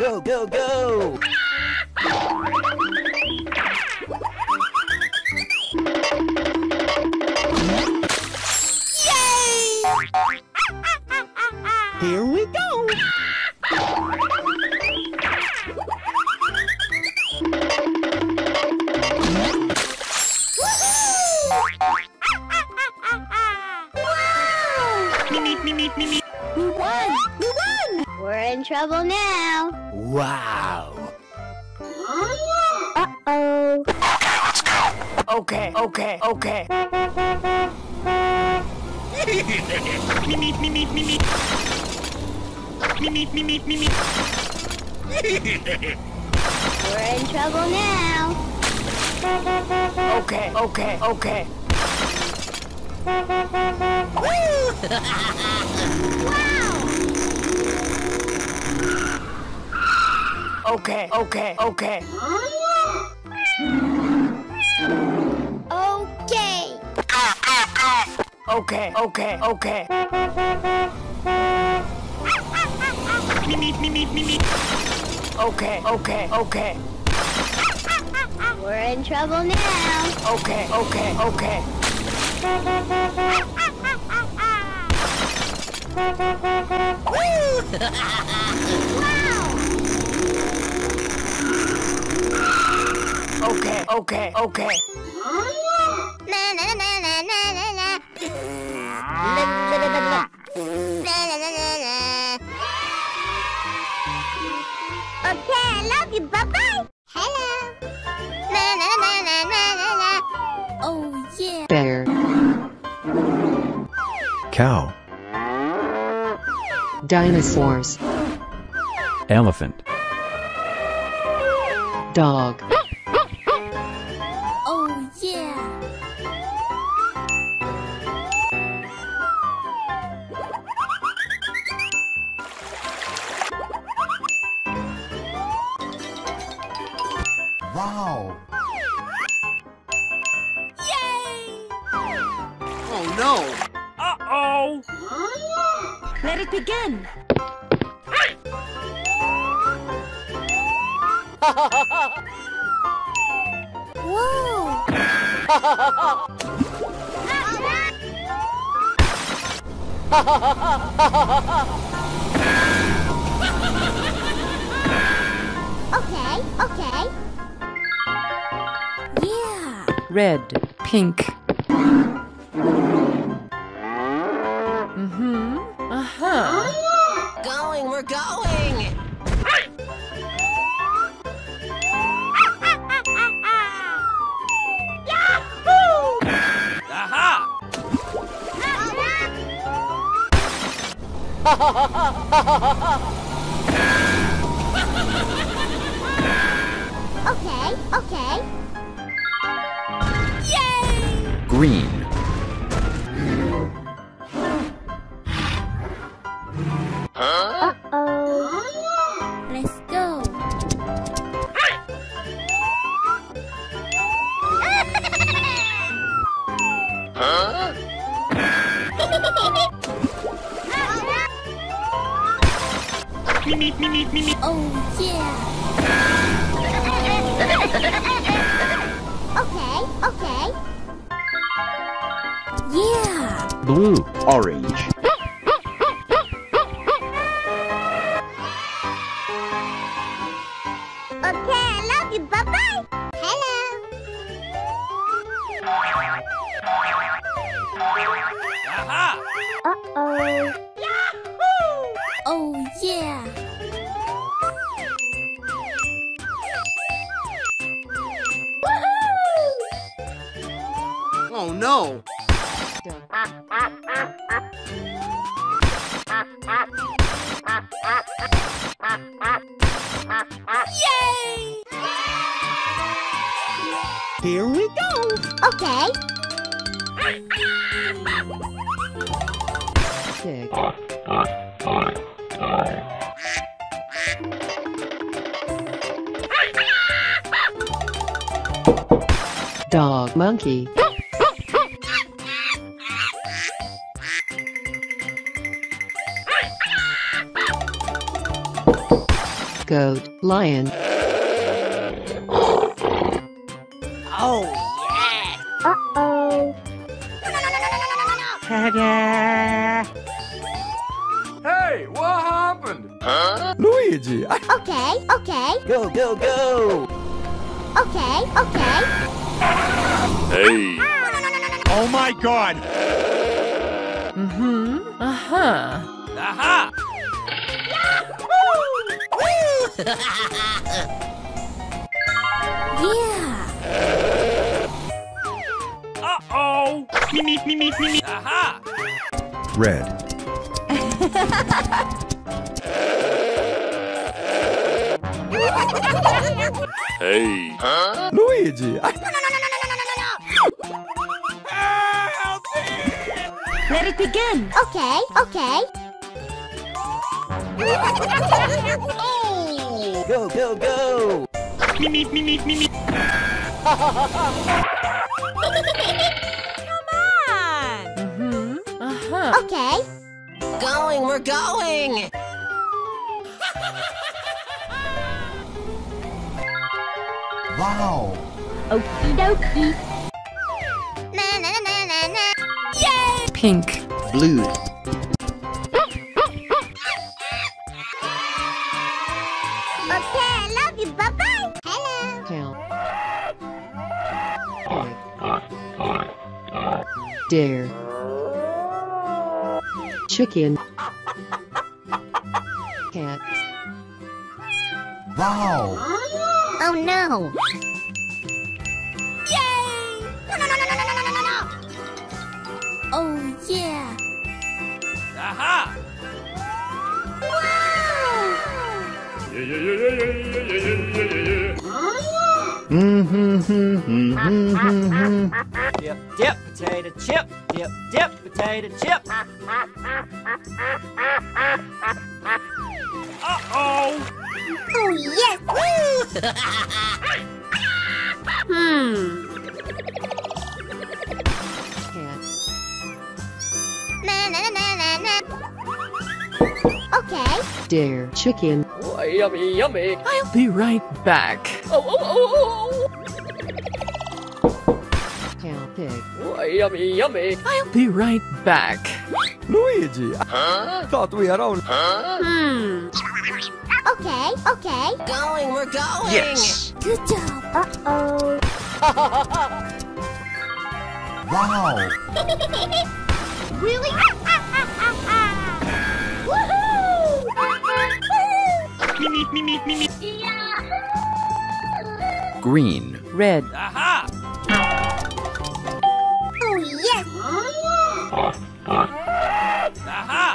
Go, go, go. Here we go! Woohoo! We won! We won! We're in trouble now! Wow! Uh-oh! Okay, let's go! okay, okay, okay. We're in trouble now. Okay, okay, okay. Wow. Okay, okay, okay. Okay. Okay, okay, okay. Okay, okay, okay. We're in trouble now. Okay, okay, okay. Wow. Okay, okay, okay. Okay, I love you. Bye-bye. Hello. Na, na, na, na, na, na, na. Oh, yeah. Bear. Cow. Dinosaurs. Elephant. Dog. Oh, yeah. Wow! Yay! Oh no! Uh-oh! Let it begin! Whoa! Okay, okay. Red, pink. Mm-hmm. Uh-huh. Going, we're going! Yahoo! Aha! Okay, okay. Green. Huh? Uh-oh. Let's go. Huh? Oh, yeah. Okay, okay. Yeah! Blue, orange. Okay, I love you. Bye-bye. Hello. Uh-huh. Uh-oh. Yahoo! Oh, yeah. Woohoo! Oh, no. Yay! Here we go. Okay. Pig. Dog, monkey. Goat, lion. Oh, yeah! Uh-oh. Hey, what happened? Huh? Luigi, I... Okay, okay. Go, go, go! Okay, okay. Hey. Oh, my God! Mm-hmm. Uh-huh. Aha! Yeah. Aha! Red. Hey. Huh? Luigi. I... No, no, no, no, no, no, no, no, no. Help me. Let it begin. Okay, okay. Hey. Go, go, go. Me, me, me, me, me, me. Come on! Mm-hmm. Uh-huh. Okay. Going, we're going! Wow! Okie dokie! Na na na na na! Yay! Pink. Blue. Okay, I love you, bye-bye! Hello! Hello. Dare. Chicken. Cat. Wow! Oh no! Yay! No no no no no no no no no! Oh yeah! Aha! Wow! Yeah yeah yeah yeah yeah yeah yeah yeah yeah! Mm hmm hmm hmm hmm hmm hmm. Dip, dip, potato chip. Dip, dip, potato chip. Uh-oh. Oh, yes. Hmm. Na, na, na, na, na. Okay. Dare chicken. Oh, yummy, yummy. I'll be right back. Oh, oh, oh, oh. Oh, yummy, yummy. I'll be right back. Luigi, huh? I thought we had only. Huh? Hmm. Okay, okay. Going, we're going. Yes. Good job. Uh-oh. Wow. Really? Woohoo! Woohoo! Meep, meep, meep, meep, meep. Yeah. Green. Red. Aha! Yes! Aha!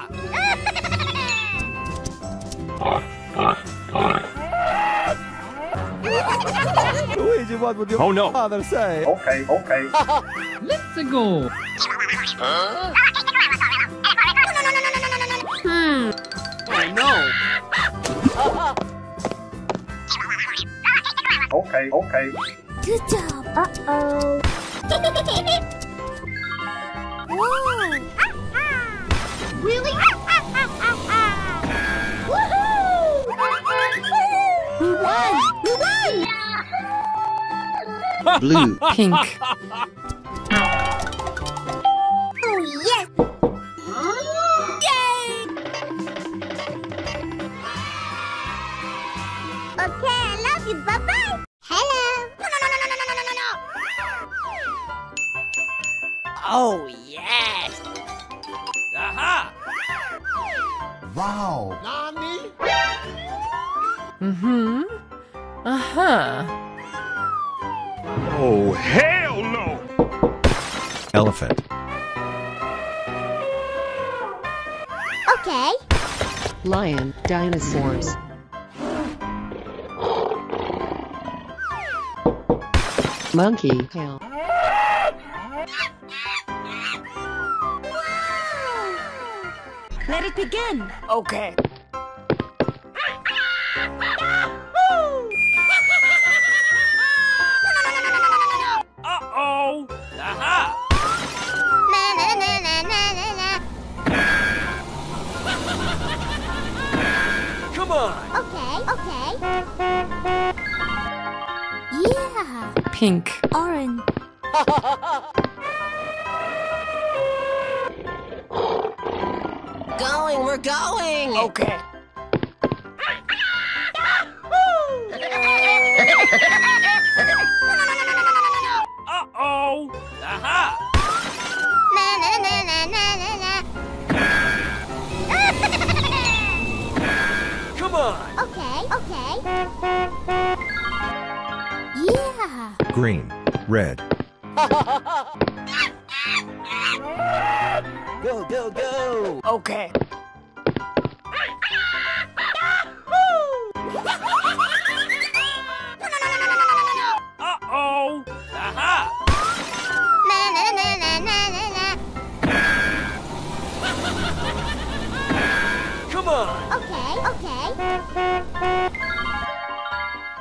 Luigi, what would your oh, no. father say? Okay, okay. Let's go! Huh? Hmm. Oh no! Okay, okay. Good job! Uh-oh! Whoa! Really? Woohoo! We won! We won! Blue, pink. Oh yes! Yay! Okay, I love you. Bye bye. Hello. No no no no no no no no. Oh yeah. Wow! Nani? Mm-hmm. Uh-huh. Oh, hell no! Elephant. Okay. Lion, dinosaurs. Monkey. Hell. Let it begin. Okay. Uh-oh. Aha. Na na na na na na. Come on. Okay, okay. Yeah. Pink. Orange. Going, we're going! Okay. Uh-oh! Aha! Na na na na na na na. Come on! Okay, okay. Yeah! Green, red. Go, go, go! Okay. Uh-oh! Aha! La la la la la la. Come on! Okay, okay.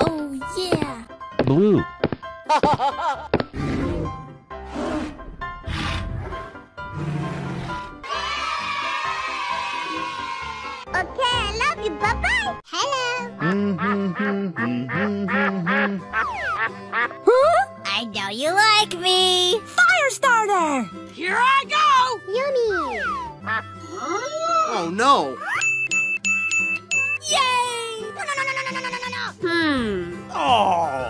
Oh yeah! Blue! Okay, I love you. Bye-bye. Hello. Huh? I know you like me. Fire starter. Here I go. Yummy. Oh, no. Yay. No, no, no, no, no, no, no, no, no. Hmm. Oh. Come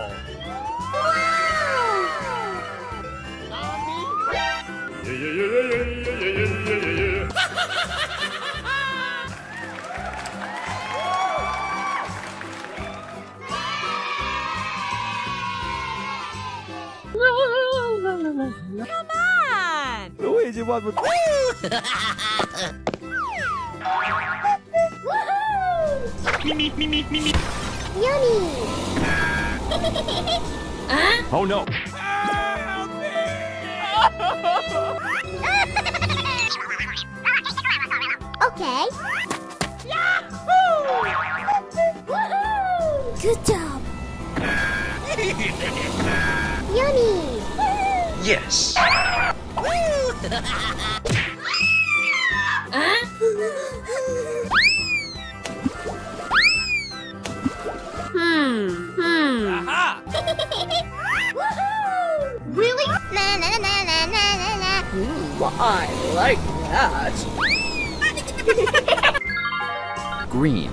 on! Luigi, what would... Woohoo! Me, me, me, me, me, me. Yummy! Huh? Oh, no! Help me! Okay. Yahoo! Woohoo! Good job! Yummy! Yes. Huh? Hmm. Hmm. Aha. Woohoo! Really? Na na na na na na na. Ooh, I like that. Green.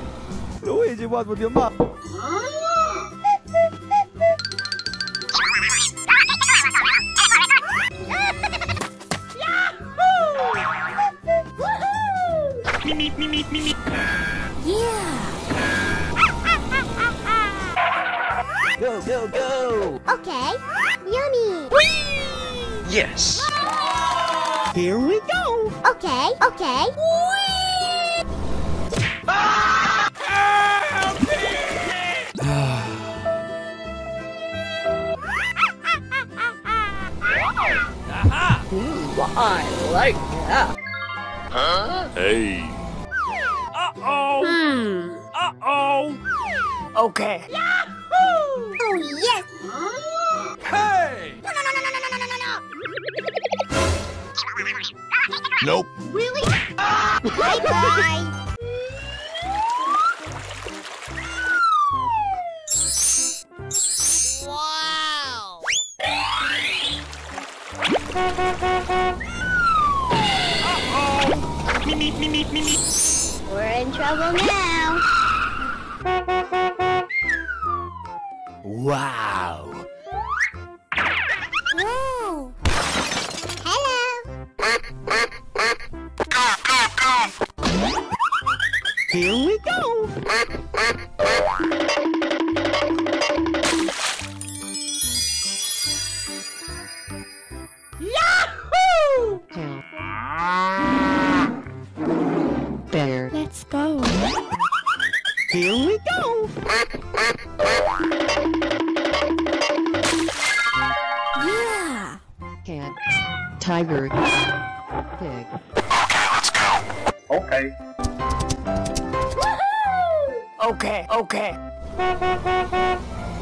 Luigi, what with your mom? Meep, meep, meep, meep, meep. Yeah. Go, go, go. Okay. Yummy. Whee! Yes. Whoa! Here we go. Okay, okay. Whee! Ah! Help me! Aha! Ooh, I like that. Huh? Hey. Uh-oh! Hmm. Uh-oh! Okay. Yahoo! Oh, yes! Hey! No, no, no, no, no, no, no, no, no! Nope. Really? Ah! Bye-bye! Wow! Uh-oh! Me, me, me, me, me, me. We're in trouble now. Wow. Whoa. Hello. Here we go. Yahoo! Better. Let's go. Here we go. Yeah. Cat. Tiger. Pig. Okay, let's go. Okay. Woohoo! Okay, okay.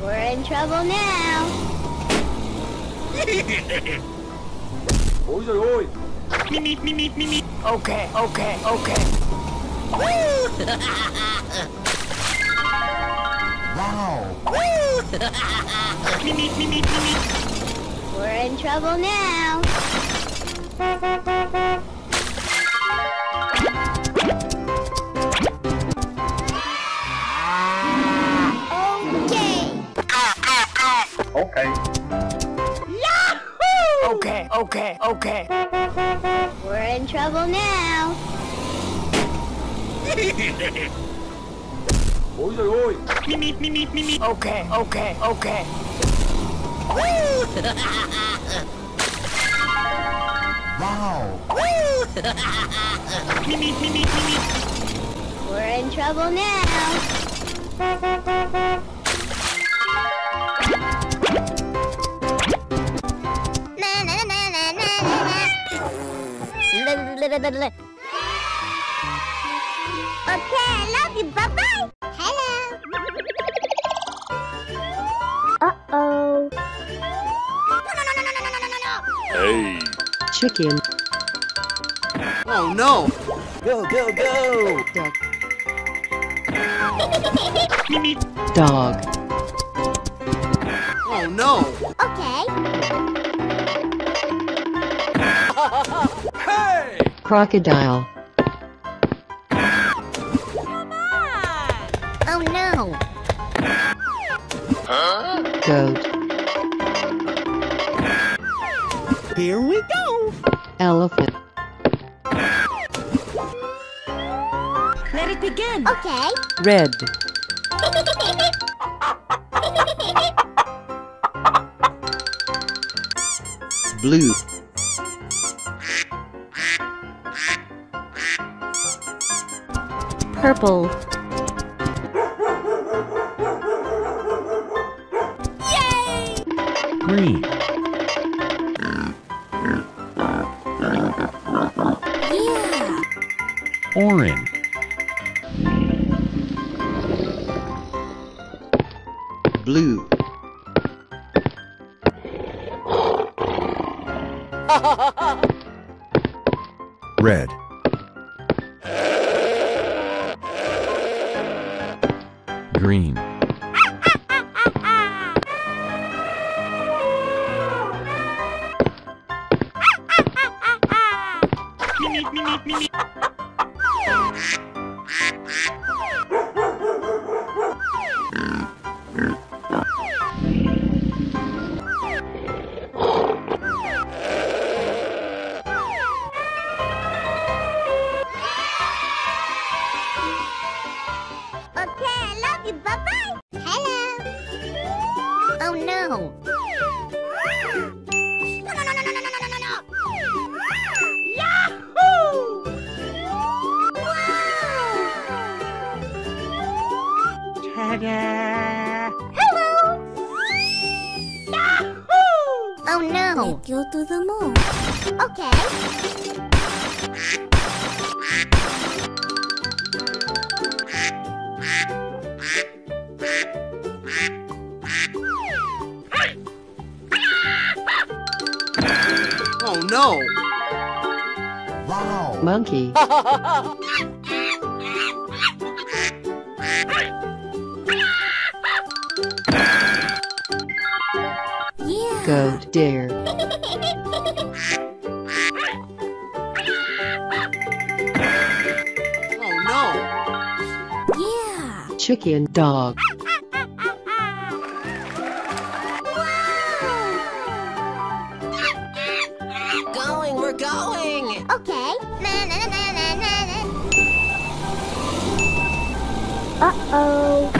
We're in trouble now. Oi, oi, oi. Me, me, me, me, me, me. Okay, okay, okay. Woo! Wow. Woo! Me, me, me, me, me. We're in trouble now. Okay. Okay. Yahoo! Okay, okay, okay. We're in trouble now. Oi, oi, oi. Me, me, me, me, me, me. Okay, okay, okay. Woo! Wow! Woo! We're in trouble now. Okay, I love you. Bye bye. Hello. Uh oh. No no no no no no no no. Hey. Chicken. Oh no. Go go go. Duck. Dog. Oh no. Okay. Hey. Crocodile. Come on! Oh no! Huh? Goat. Here we go! Elephant. Let it begin! Okay. Red. Blue. Purple. Yay! Green. Yeah. Orange. Blue. Red. Green. Monkey. Yeah. Goat dare. Oh no. Yeah. Chicken dog. Uh-oh.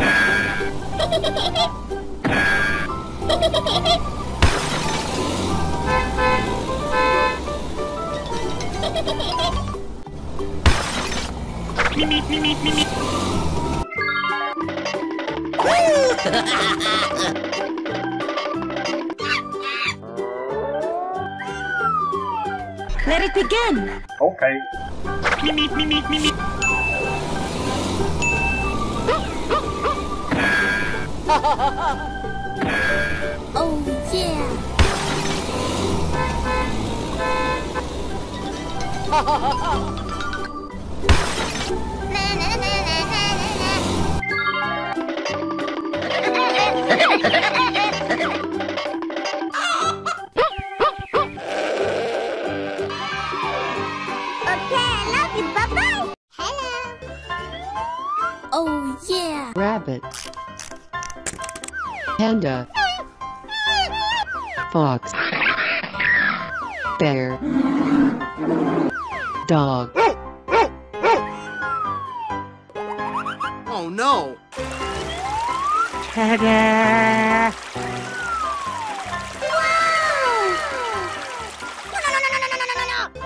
Let it begin. Okay. Mimi, mimi, mimi. Oh yeah. Okay, love you, bye bye. Hello. Oh yeah. Rabbit. Panda. Fox. Bear. Dog. Oh no! Ta-da! Wow! No no no no no no no no no!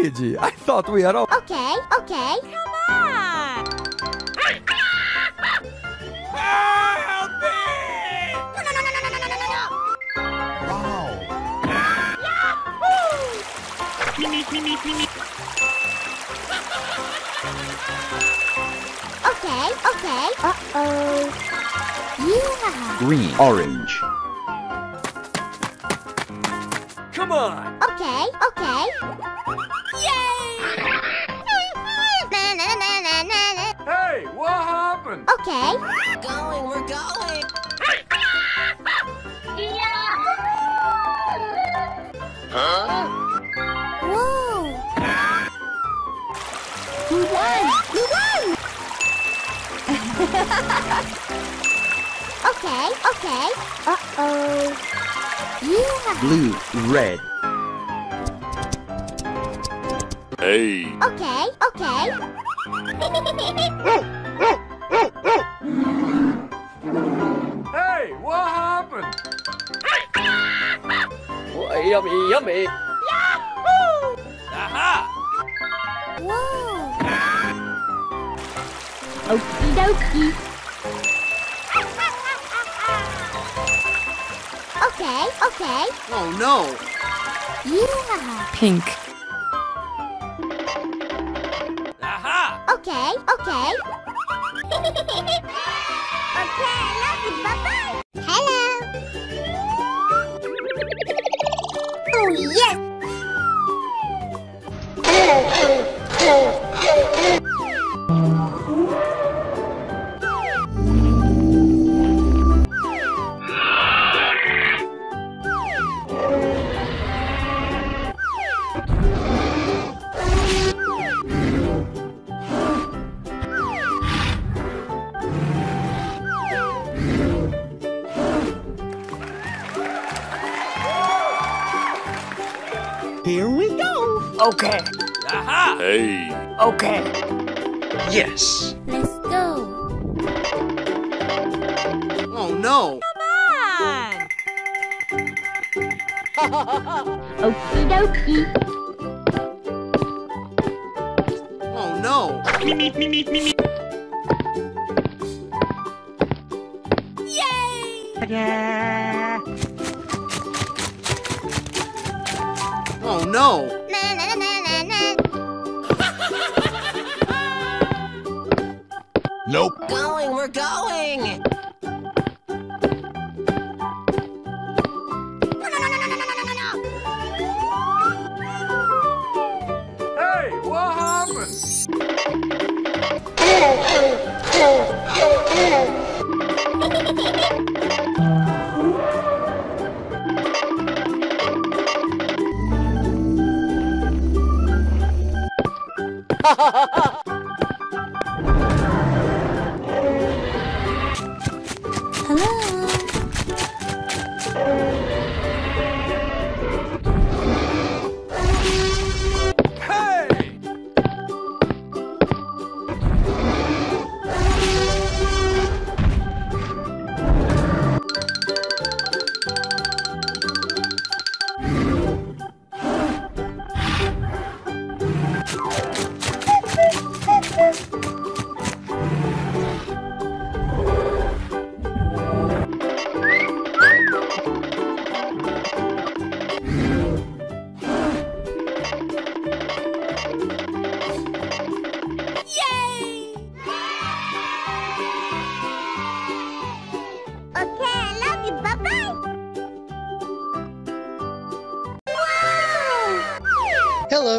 Luigi, I thought we had all... Okay, okay. Come on! Help me! No, no, no, no, no, no, no, no, no! Wow! Yahoo! Me, me, me, me, me. Okay, okay. Uh-oh. Yeah! Green, orange. Come on! Okay, okay. Yay! Hey, what happened? Okay. We're going, we're going. Huh? Whoa! We won! We won! Okay, okay. Uh-oh. Yeah. Blue, red. Hey. Okay, okay. Hey, what happened? Oh, yummy, yummy. Yahoo! Aha! Whoa. Okie dokie. Okay, okay. Oh no! Yeah! Pink. Aha! Okay, okay. Okay, love you, bye-bye! Hello! Oh yes! Here we go! Okay. Aha! Hey! Okay. Yes! Let's go! Oh no! Come on! Okie dokie! Oh no! Me, me, me, me, me, me! Yay! Yeah! Oh no! Na, na, na, na, na. Nope. Going, we're going. No, no, no, no, no, no, no, no. Hey, what happened? Hello. Hey. Hello.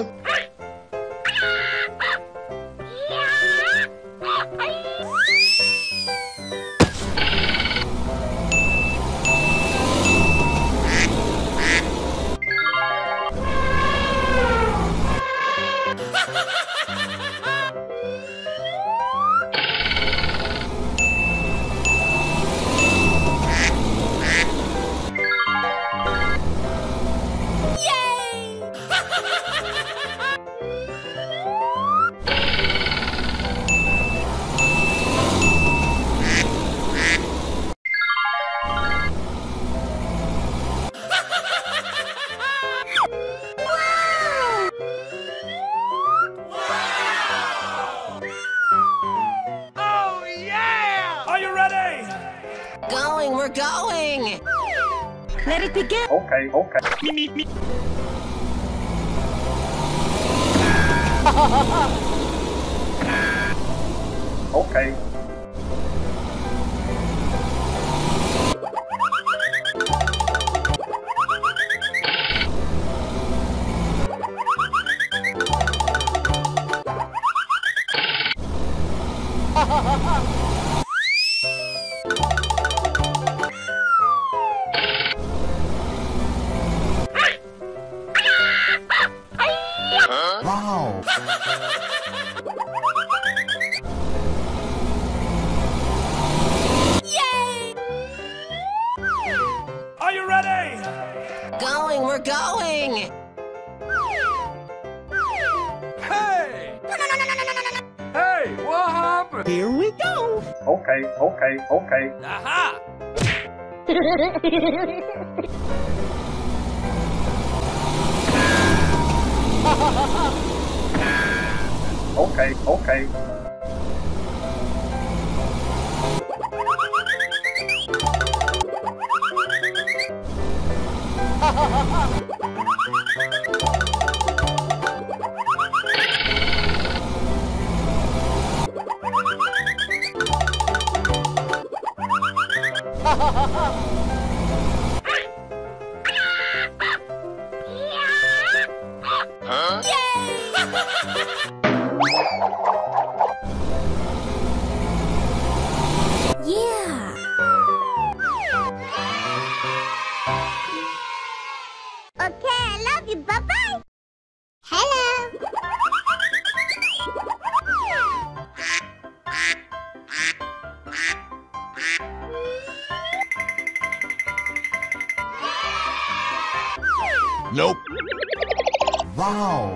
Let it begin. Okay, okay. Me, me, me. Okay. Wow. Yay! Are you ready? Going, we're going. Hey! Hey, what happened? Here we go. Okay, okay, okay. Aha! Okay, okay. Yeah! Okay, I love you. Bye-bye! Hello! Nope! Wow! Wow!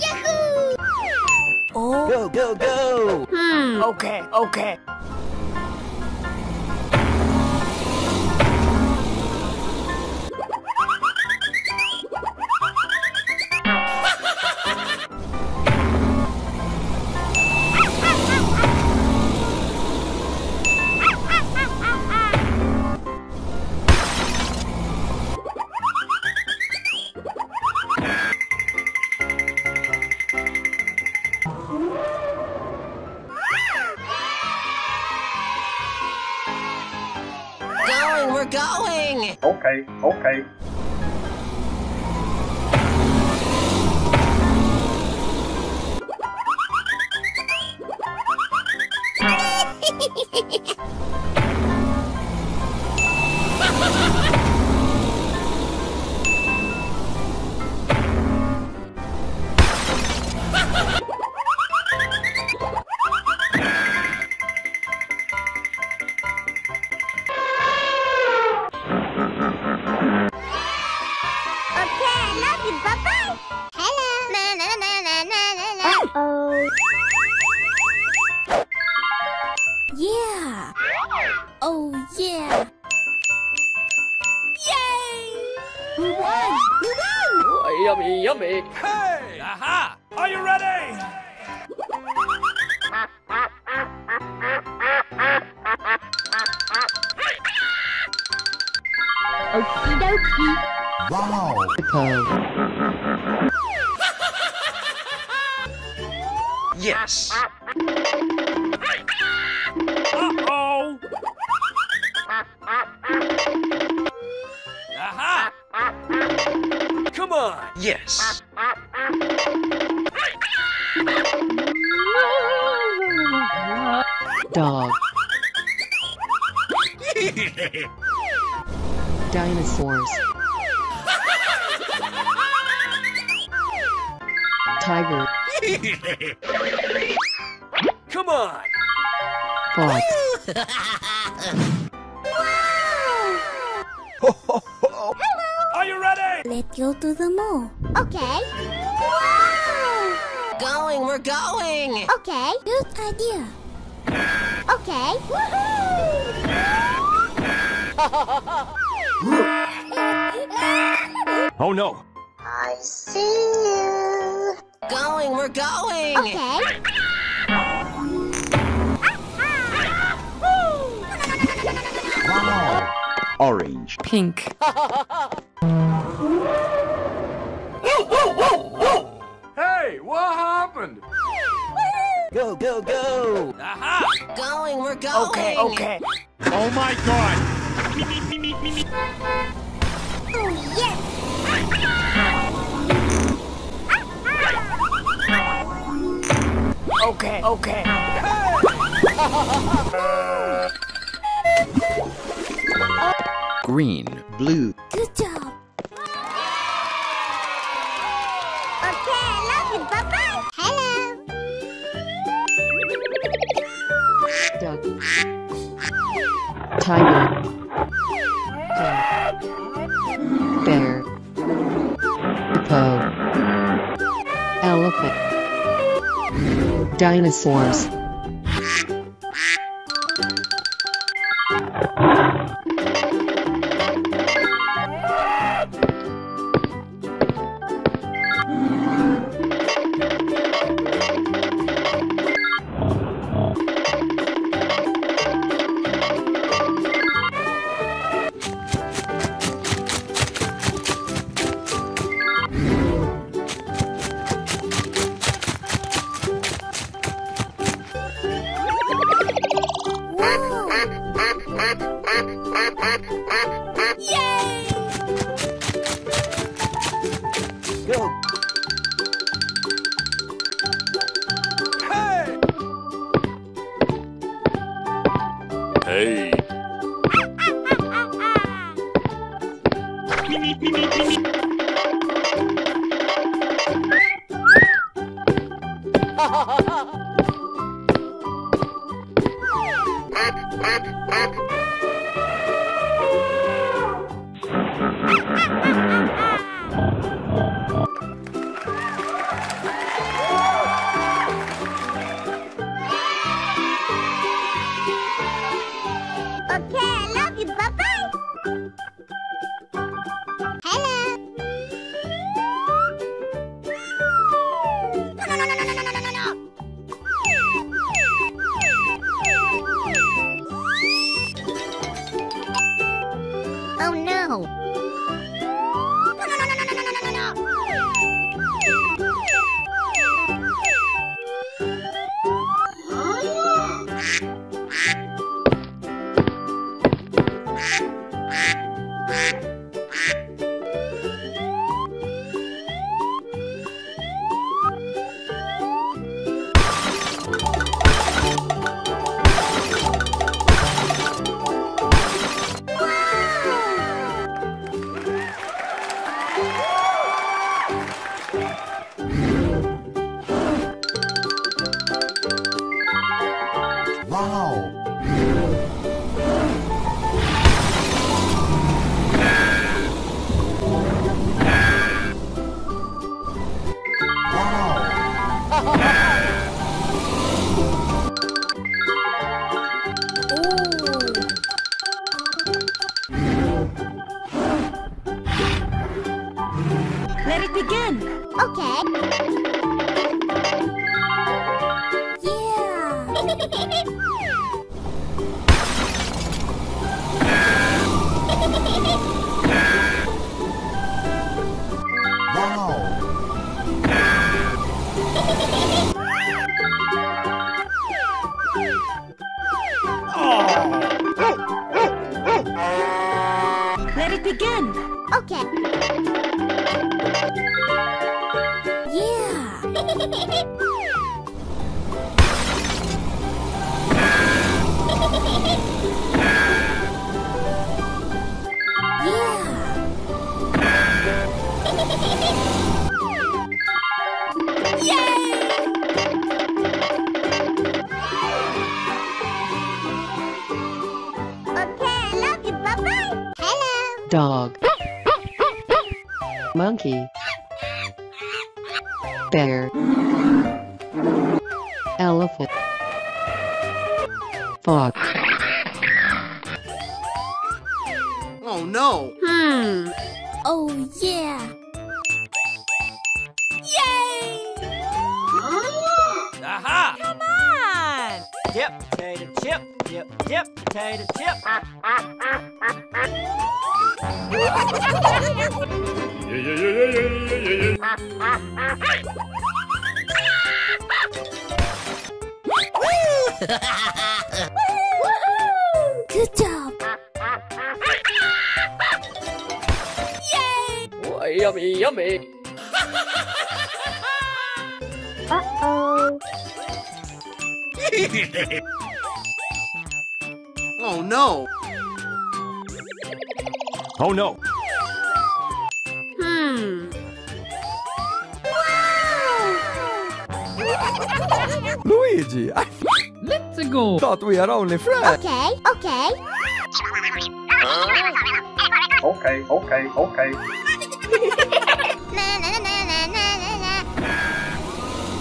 Yahoo! Oh. Go, go, go! Hmm. Okay, okay. We're going! Okay, okay. Yeah! Oh, yeah! Yay! We won! We won! Oh, yummy, yummy! Hey! Aha! Are you ready? Okie dokie! Wow! Yes! Uh-oh! Aha! Come on! Yes! Dog. Dinosaurs. Tiger. Come on! Wow! Ho, ho, ho. Hello! Are you ready? Let's go to the mall. Okay. Wow! Going, we're going! Okay. Good idea. Okay. Woohoo! Oh no! I see you. Going, we're going! Okay. Orange. Pink. Hey, what happened? Go, go, go! Aha! Going, we're going! Okay, okay. Oh my god! Me, me, me, me, me. Oh, yes! Okay, okay. Green, blue. Good job. Okay, I love you. Bye bye. Hello. Dog. Tiger. Dog. Bear. Hippo. Elephant. Dinosaurs. Yay! Dog, monkey, bear, elephant, fox. Oh no! Hmm. Oh yeah! Yay! Aha! Come on! Yep, potato chip. Yep, yep, potato chip. Good job. Yay! Oh, yummy, yummy. Uh oh. Oh no. Oh no. Hmm. Wow. Luigi, I let's go. Thought we are only friends. Okay, okay. Uh, okay, okay, okay. Na, na, na, na, na, na.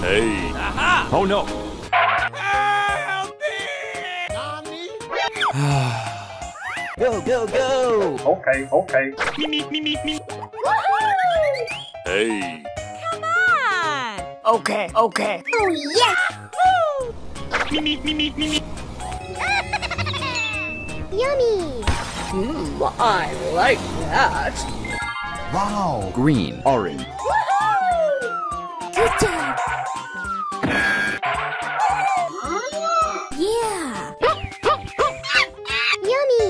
Hey. Aha. Oh no. Help me. Go, go, go. Okay, okay. Me, me, me, me, me. Hey. Come on. Okay, okay. Oh yeah. Woo. Me, me, me, me, me, me. Yummy. Mm, I like that. Wow. Green, orange. Woohoo! Good job. Yeah. Yummy.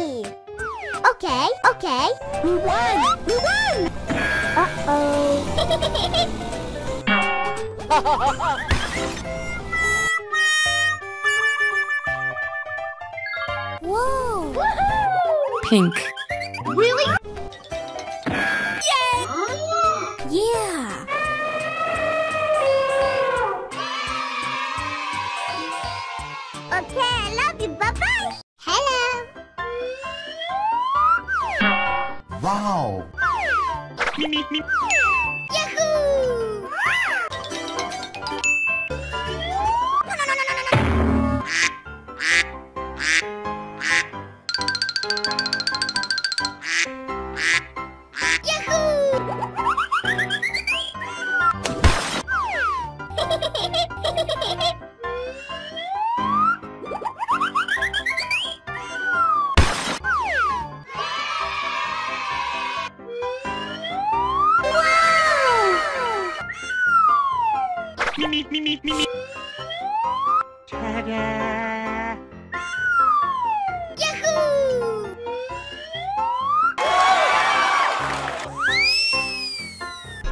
Okay, okay. We won. We won. Uh-oh. Whoa! Woohoo! Pink. Really? Yay! Yeah! Okay, I love you. Bye-bye! Hello! Wow! Meep, meep, meep. Yahoo! No, no, no, no, no, no!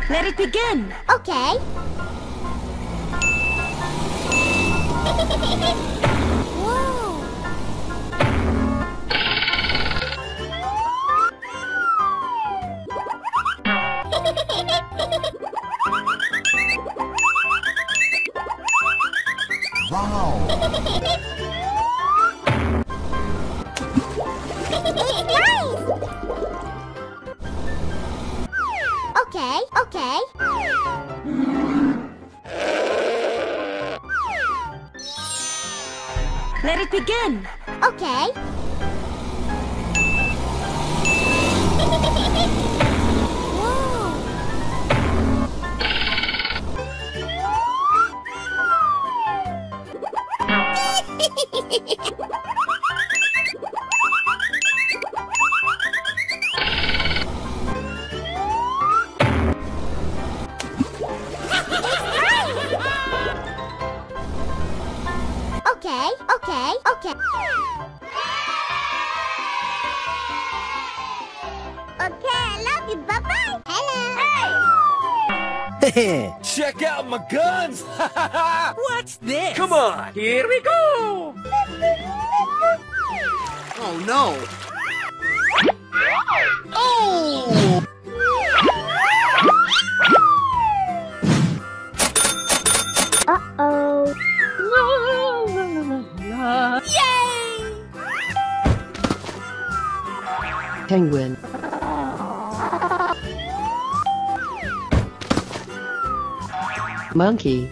Let it begin! Okay! Whoa! Wow! Nice! Okay, okay. Let it begin. Okay. Whoa. Okay, okay, okay. Okay, I love you. Bye-bye. Hello. Hey. Check out my guns. What's this? Come on. Here we go. Oh, no. Oh. Uh-oh. Yay! Penguin. Monkey.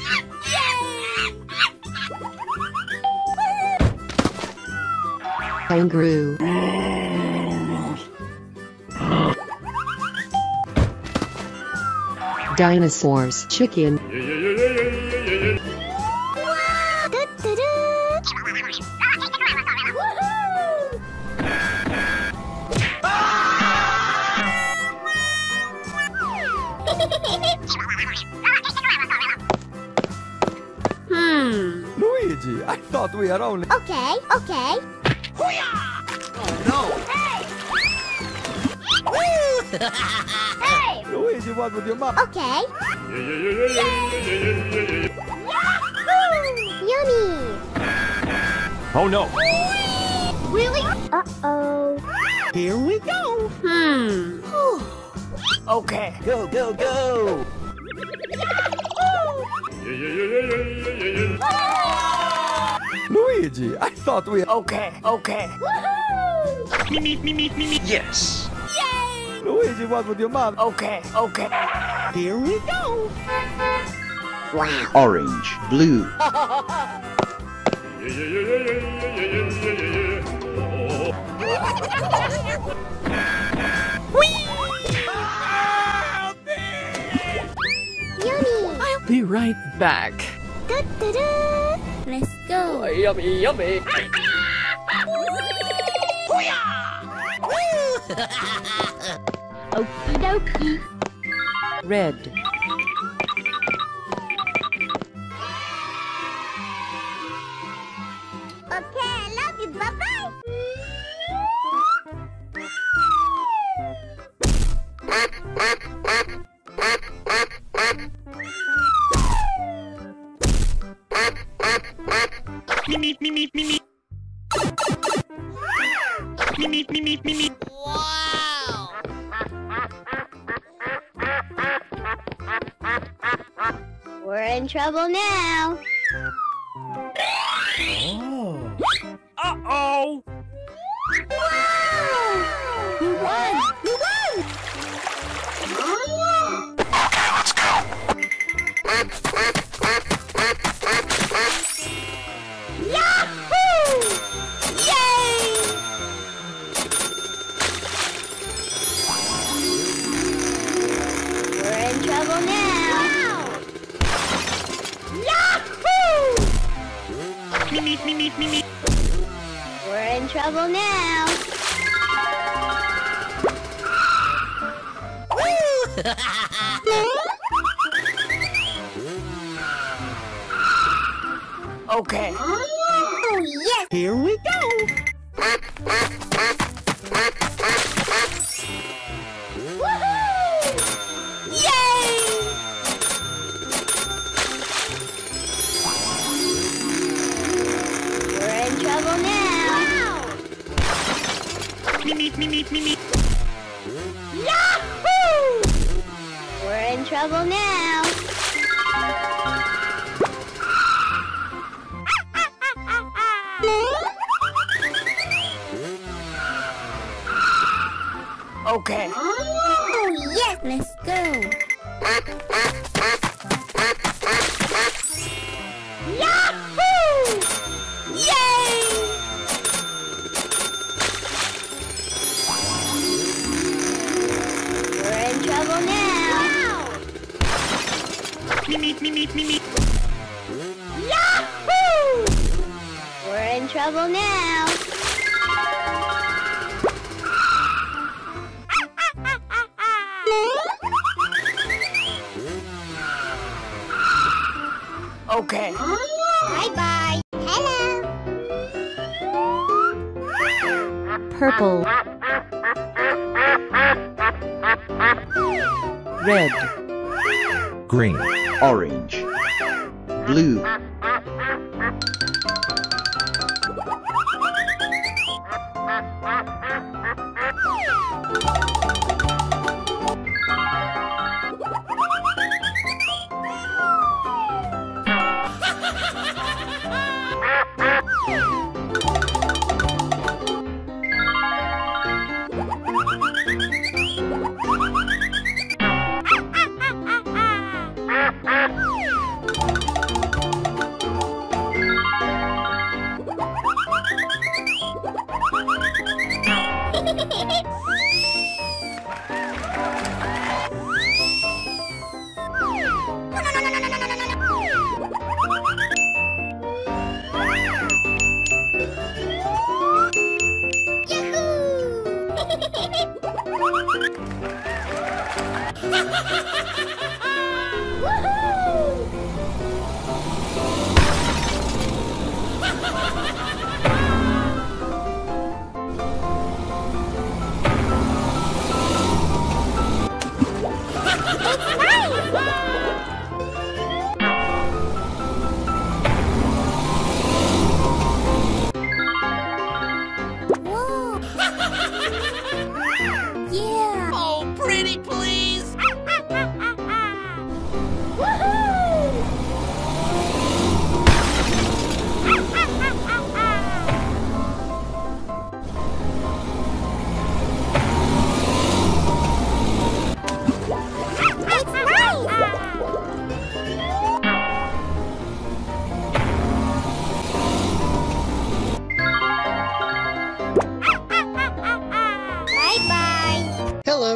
Kangaroo. Dinosaurs. Chicken. Hmm. Luigi, I thought we are only. Okay, okay. Oh no! Hey! Woo! Hey! Luigi, what with your mom? Okay. Yay! Yummy! Oh no! Really? Uh oh. Here we go. Hmm. Okay. Go, go, go! Luigi, I thought we... Okay, okay. Woohoo! Me, me, me, me, me, me. Yes! Yay! Luigi, what with your mom? Okay, okay. Here we go! Wow. Orange, blue. Be right back. Da, da, da. Let's go. Oh, yummy, yummy. Okie dokie. Red. Okay, I love you. Bye bye. Me, me, me, me, me. Me, me, me, me, me, me. Wow. We're in trouble now. Oh. Uh-oh. Wow. We won. We won. Okay, let's go. Yahoo! Yay! We're in trouble now. Wow! Yahoo! Me, me, me, me, me, me. We're in trouble now. Woo! Okay. Oh, yes. Here we go. Woohoo! Yay! We're in trouble now. Wow. Me, me, me, me, me, me. Yahoo! We're in trouble now. Okay. Oh yes, let's go. Yahoo! Yay! We're in trouble now. Wow! Me, me, me, me, me, me. Yahoo! We're in trouble now. Okay. Bye-bye. Hello. Purple. Red. Green. Orange. Blue.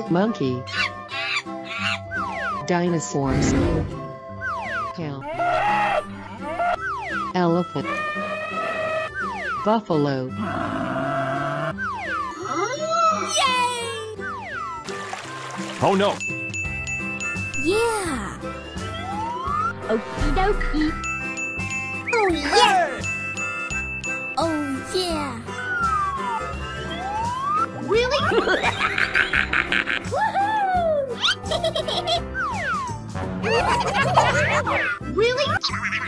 Monkey, dinosaurs, cow, elephant, buffalo. Yay! Oh no! Yeah! Okie dokie! Oh yeah! Oh yeah! Really? Really?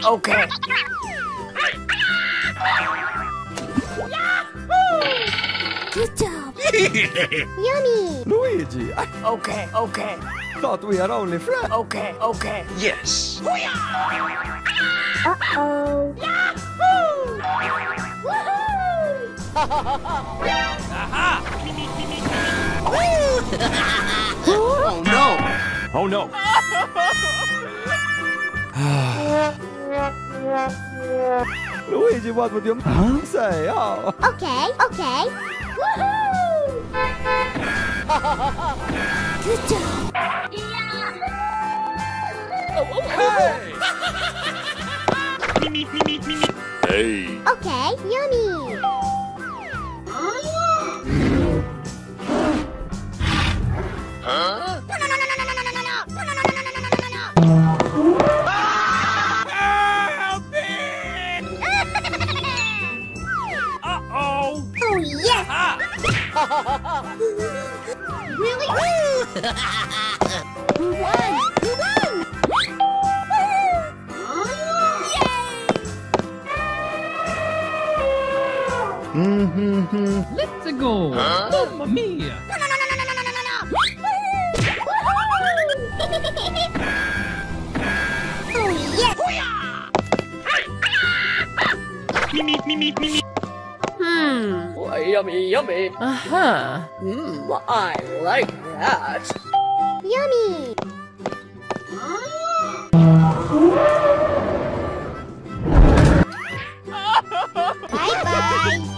Okay. Yahoo! Good job. Yummy. Luigi. I... Okay. Okay. Thought we are only friends. Okay. Okay. Yes. Uh oh. Yahoo! Woohoo! Aha! Oh no! Oh no! Luigi, what would you huh? say? Oh. Okay, okay. Woohoo! Good job! Yeah. Oh, oh, hey! Hey! Okay, yummy! Huh? No, no, no, no, no, no, no, no, no, no, no, no, no, no, no, no, no, no. Help me! Uh-oh! Oh, yes! Really? Who won? Who won? Yay! Mm-hmm-hmm. Let's go! Huh? Mamma mia! No, no, no, no, no, no, no, no, no! Hmm. Oh, yummy, yummy. Uh-huh. Hmm, I like that. Yummy. Bye-bye.